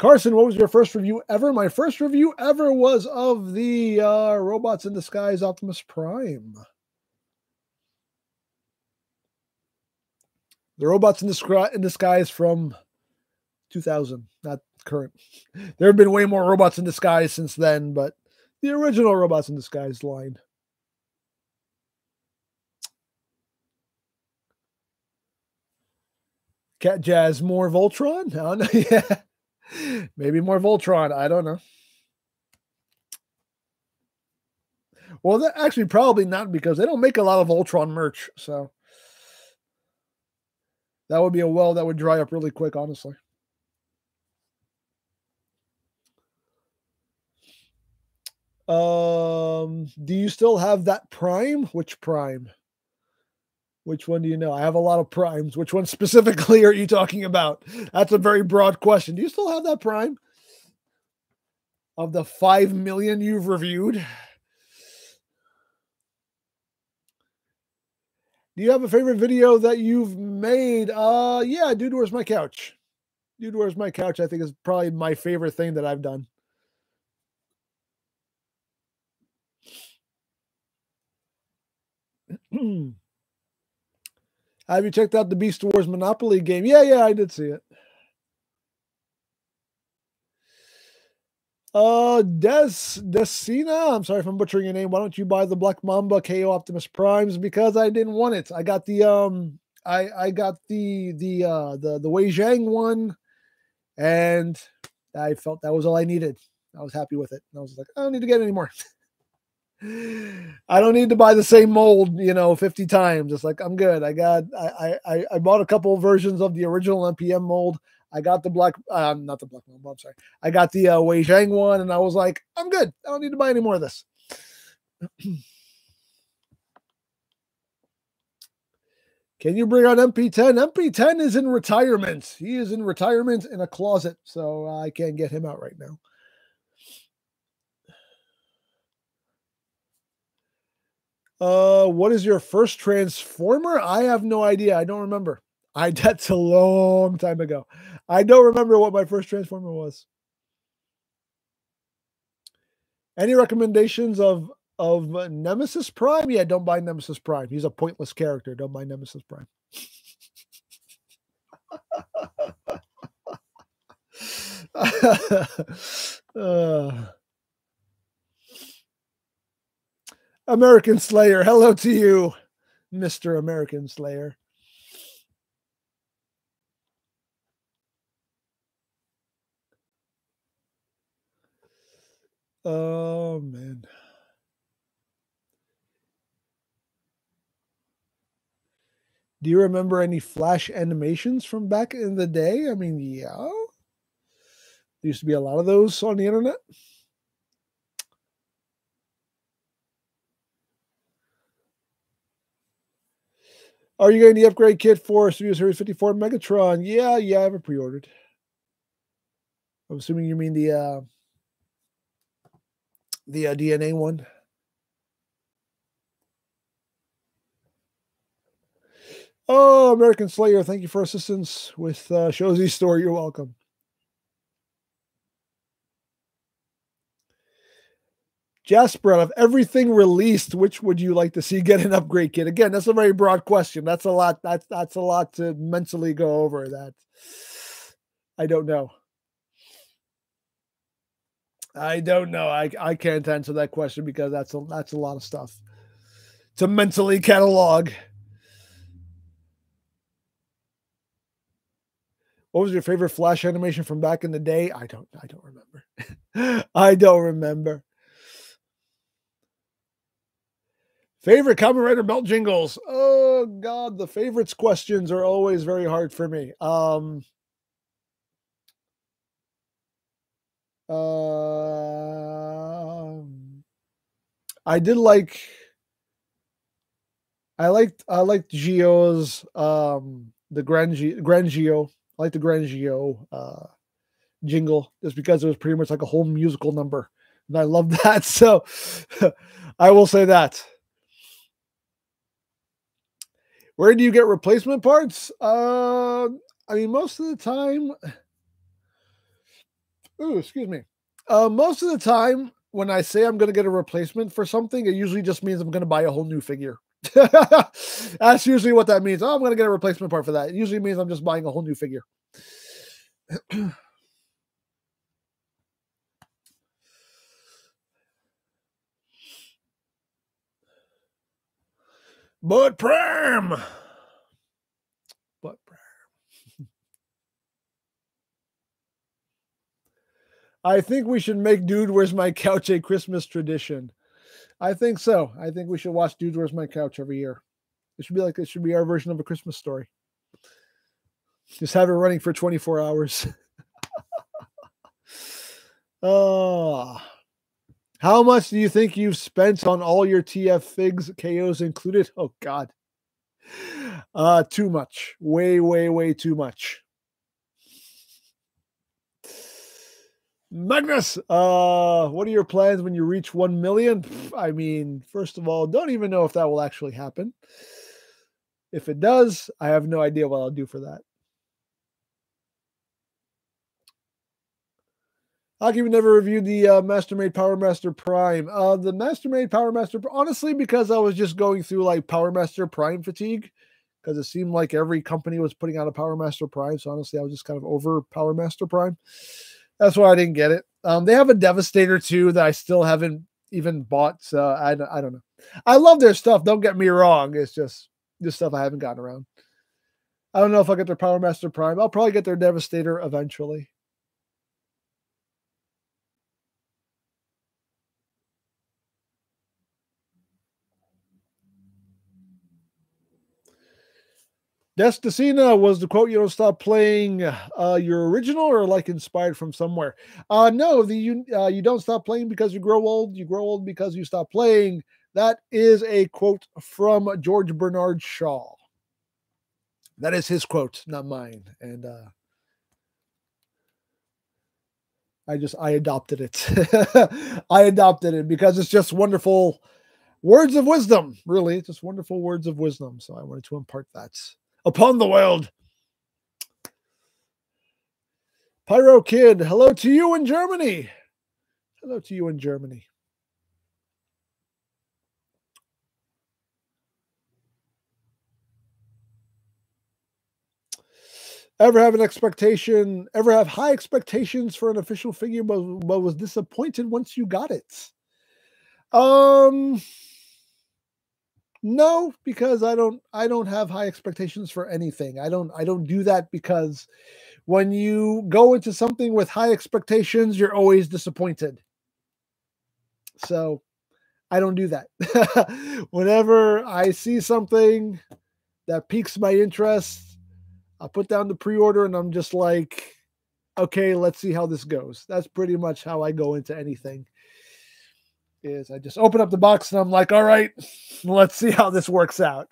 Carson, what was your first review ever? My first review ever was of the uh, Robots in Disguise Optimus Prime. The Robots in, Disgu in Disguise from two thousand, not current. There have been way more Robots in Disguise since then, but the original Robots in Disguise line. Cat Jazz, more Voltron? I don't know. Yeah. Maybe more Voltron. I don't know. Well, that actually probably not, because they don't make a lot of Voltron merch. So that would be a well that would dry up really quick, honestly. Um, do you still have that Prime? Which Prime? Which one do you know? I have a lot of Primes. Which one specifically are you talking about? That's a very broad question. Do you still have that Prime? Of the five million you've reviewed? Do you have a favorite video that you've made? Uh, yeah, Dude, Where's My Couch? Dude, Where's My Couch, I think, is probably my favorite thing that I've done. Have you checked out the Beast Wars Monopoly game? Yeah, yeah, I did see it. Uh, Des Desina, I'm sorry if I'm butchering your name. Why don't you buy the Black Mamba K O Optimus Primes? Because I didn't want it. I got the um, I I got the the uh the the Wei Zhang one, and I felt that was all I needed. I was happy with it. And I was like, I don't need to get any more. I don't need to buy the same mold, you know, fifty times. It's like, I'm good. I got, I, I, I bought a couple of versions of the original M P M mold. I got the black, uh, not the black one, I'm sorry. I got the uh, Wei Zhang one, and I was like, I'm good. I don't need to buy any more of this. Can you bring out M P ten? M P ten is in retirement. He is in retirement in a closet, so I can't get him out right now. Uh, what is your first Transformer? I have no idea. I don't remember. I that's a long time ago. I don't remember what my first Transformer was. Any recommendations of of Nemesis Prime? Yeah, don't buy Nemesis Prime. He's a pointless character. Don't buy Nemesis Prime. uh. American Slayer, hello to you, Mister American Slayer. Oh, man. Do you remember any Flash animations from back in the day? I mean, yeah. There used to be a lot of those on the internet. Are you getting the upgrade kit for Studio Series fifty-four Megatron? Yeah, yeah, I have it pre-ordered. I'm assuming you mean the uh, the uh, D N A one. Oh, American Slayer, thank you for assistance with uh, Shozi's story. You're welcome. Jasper, out of everything released, which would you like to see get an upgrade kit? Again, that's a very broad question. That's a lot. That's that's a lot to mentally go over. That I don't know. I don't know. I I can't answer that question because that's a that's a lot of stuff to mentally catalog. What was your favorite Flash animation from back in the day? I don't. I don't remember. I don't remember. Favorite Kamen Rider belt jingles? Oh, God, the favorites questions are always very hard for me. Um, uh, I did like, I liked, I liked Gio's, um, the Gran Gio, I liked the Gran Gio uh, jingle just because it was pretty much like a whole musical number. And I loved that. So I will say that. Where do you get replacement parts? Uh, I mean, most of the time, ooh, excuse me. Uh, most of the time, when I say I'm going to get a replacement for something, it usually just means I'm going to buy a whole new figure. That's usually what that means. Oh, I'm going to get a replacement part for that. It usually means I'm just buying a whole new figure. But Prime. But Prime. I think we should make Dude, Where's My Couch a Christmas tradition. I think so. I think we should watch Dude, Where's My Couch every year. It should be like, it should be our version of A Christmas Story. Just have it running for twenty-four hours. Oh. How much do you think you've spent on all your T F figs, K Os included? Oh, God. Uh, too much. Way, way, way too much. Magnus, uh, what are your plans when you reach one million? I mean, first of all, don't even know if that will actually happen. If it does, I have no idea what I'll do for that. How can we never reviewed the uh, Mastermade Power Master Prime? Uh, the Mastermade Power Master, honestly, because I was just going through like Power Master Prime fatigue, because it seemed like every company was putting out a Power Master Prime. So honestly, I was just kind of over Power Master Prime. That's why I didn't get it. Um, they have a Devastator too that I still haven't even bought. So I, I don't know. I love their stuff. Don't get me wrong. It's just just stuff I haven't gotten around. I don't know if I'll get their Power Master Prime. I'll probably get their Devastator eventually. Destasina, was the quote, you don't stop playing uh, your original, or like inspired from somewhere? Uh, no, the you, uh, you don't stop playing because you grow old. You grow old because you stop playing. That is a quote from George Bernard Shaw. That is his quote, not mine. And uh, I just, I adopted it. I adopted it because it's just wonderful words of wisdom, really. It's just wonderful words of wisdom. So I wanted to impart that upon the world. Pyro Kid, hello to you in Germany. Hello to you in Germany. Ever have an expectation, ever have high expectations for an official figure, but, but was disappointed once you got it? Um... No, because I don't I don't have high expectations for anything. I don't I don't do that, because when you go into something with high expectations, you're always disappointed. So I don't do that. Whenever I see something that piques my interest, I put down the pre-order and I'm just like, okay, let's see how this goes. That's pretty much how I go into anything. Is I just open up the box and I'm like, all right, let's see how this works out.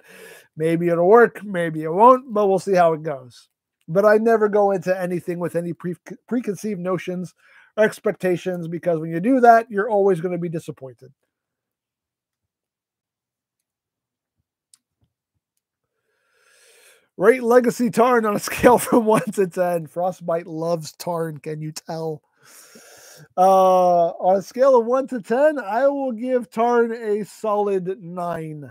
Maybe it'll work, maybe it won't, but we'll see how it goes. But I never go into anything with any pre preconceived notions or expectations, because when you do that, you're always going to be disappointed. Rate Legacy Tarn on a scale from one to ten. Frostbite loves Tarn, can you tell? Uh, on a scale of one to ten, I will give Tarn a solid nine.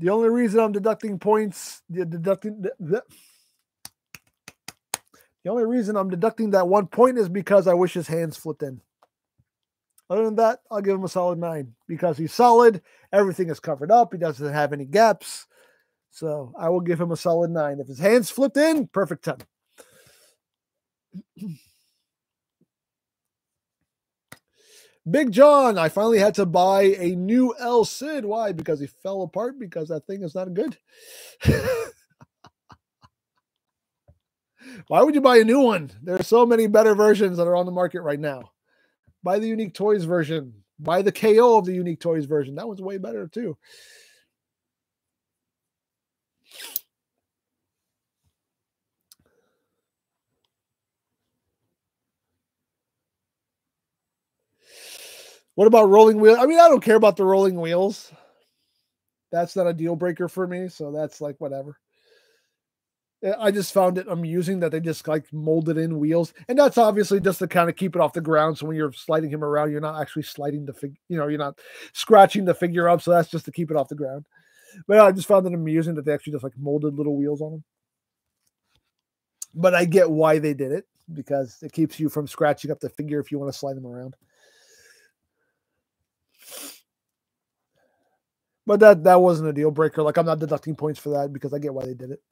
The only reason I'm deducting points, deducting the, the, the only reason I'm deducting that one point is because I wish his hands flipped in. Other than that, I'll give him a solid nine, because he's solid. Everything is covered up. He doesn't have any gaps. So I will give him a solid nine. If his hands flipped in, perfect ten. Big John, I finally had to buy a new El Cid. Why? Because he fell apart, because that thing is not good. Why would you buy a new one? There are so many better versions that are on the market right now. Buy the Unique Toys version. Buy the K O of the Unique Toys version. That one's way better, too. What about rolling wheels? I mean, I don't care about the rolling wheels. That's not a deal breaker for me, so that's like whatever. I just found it amusing that they just like molded in wheels, and that's obviously just to kind of keep it off the ground. So when you're sliding him around, you're not actually sliding the fig, you know, you're not scratching the figure up. So that's just to keep it off the ground. But I just found it amusing that they actually just like molded little wheels on them. But I get why they did it, because it keeps you from scratching up the figure if you want to slide them around. But that, that wasn't a deal breaker. Like, I'm not deducting points for that, because I get why they did it.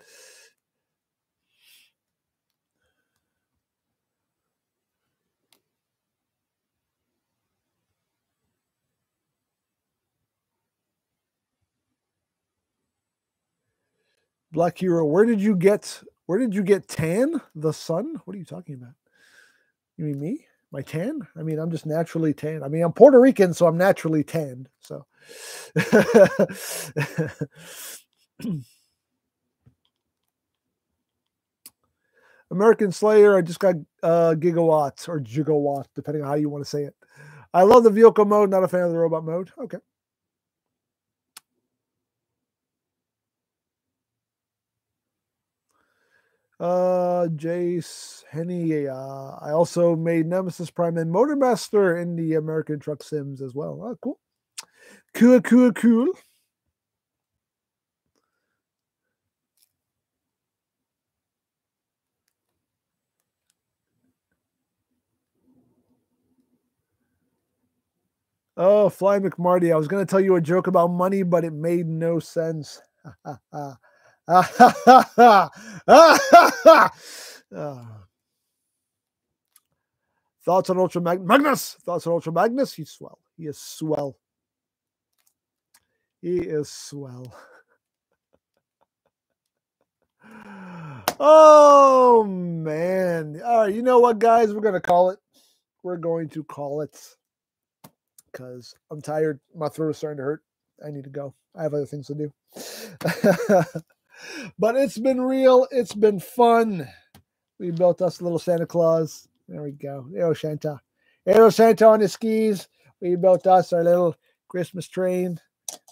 Black Hero, where did you get where did you get tan? The sun? What are you talking about? You mean me? My tan? I mean, I'm just naturally tan. I mean, I'm Puerto Rican, so I'm naturally tanned. So American Slayer, I just got uh, gigawatts or gigawatt, depending on how you want to say it. I love the vehicle mode, not a fan of the robot mode. Okay. Uh, Jace Henny, uh, I also made Nemesis Prime and Motormaster in the American Truck Sims as well. Oh, cool. Cool, cool, cool. Oh, Fly McMarty, I was going to tell you a joke about money, but it made no sense. Thoughts on Ultra Mag Magnus? Thoughts on Ultra Magnus? He's swell. He is swell. He is swell. Oh, man. All right. You know what, guys? We're going to call it. We're going to call it because I'm tired. My throat is starting to hurt. I need to go. I have other things to do. But it's been real. It's been fun. We built us a little Santa Claus. There we go. Aero Santa. Aero Santa on his skis. We built us our little Christmas train.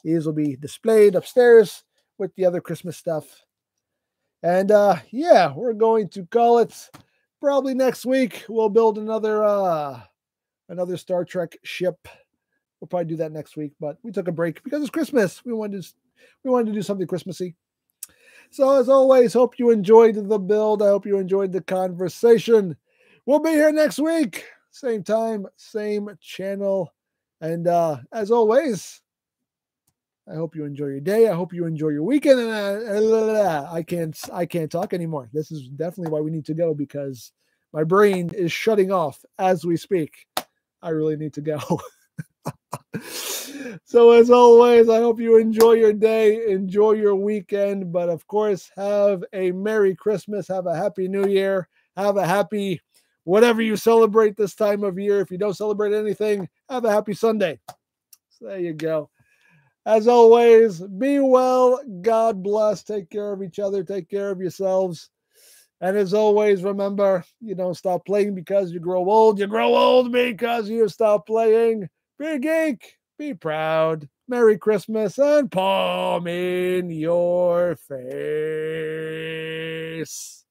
These will be displayed upstairs with the other Christmas stuff. And, uh, yeah, we're going to call it. Probably next week we'll build another uh, another Star Trek ship. We'll probably do that next week, but we took a break because it's Christmas. We wanted to, we wanted to do something Christmassy. So, as always, hope you enjoyed the build. I hope you enjoyed the conversation. We'll be here next week. Same time, same channel. And uh, as always, I hope you enjoy your day. I hope you enjoy your weekend. And uh, I can't, I can't talk anymore. This is definitely why we need to go because my brain is shutting off as we speak. I really need to go. So as always, I hope you enjoy your day, enjoy your weekend, but of course, have a Merry Christmas, have a Happy New Year, have a happy whatever you celebrate this time of year. If you don't celebrate anything, have a happy Sunday. So there you go. As always, be well. God bless. Take care of each other. Take care of yourselves. And as always, remember, you don't stop playing because you grow old. You grow old because you stop playing. Be a geek. Be proud. Merry Christmas and palm in your face.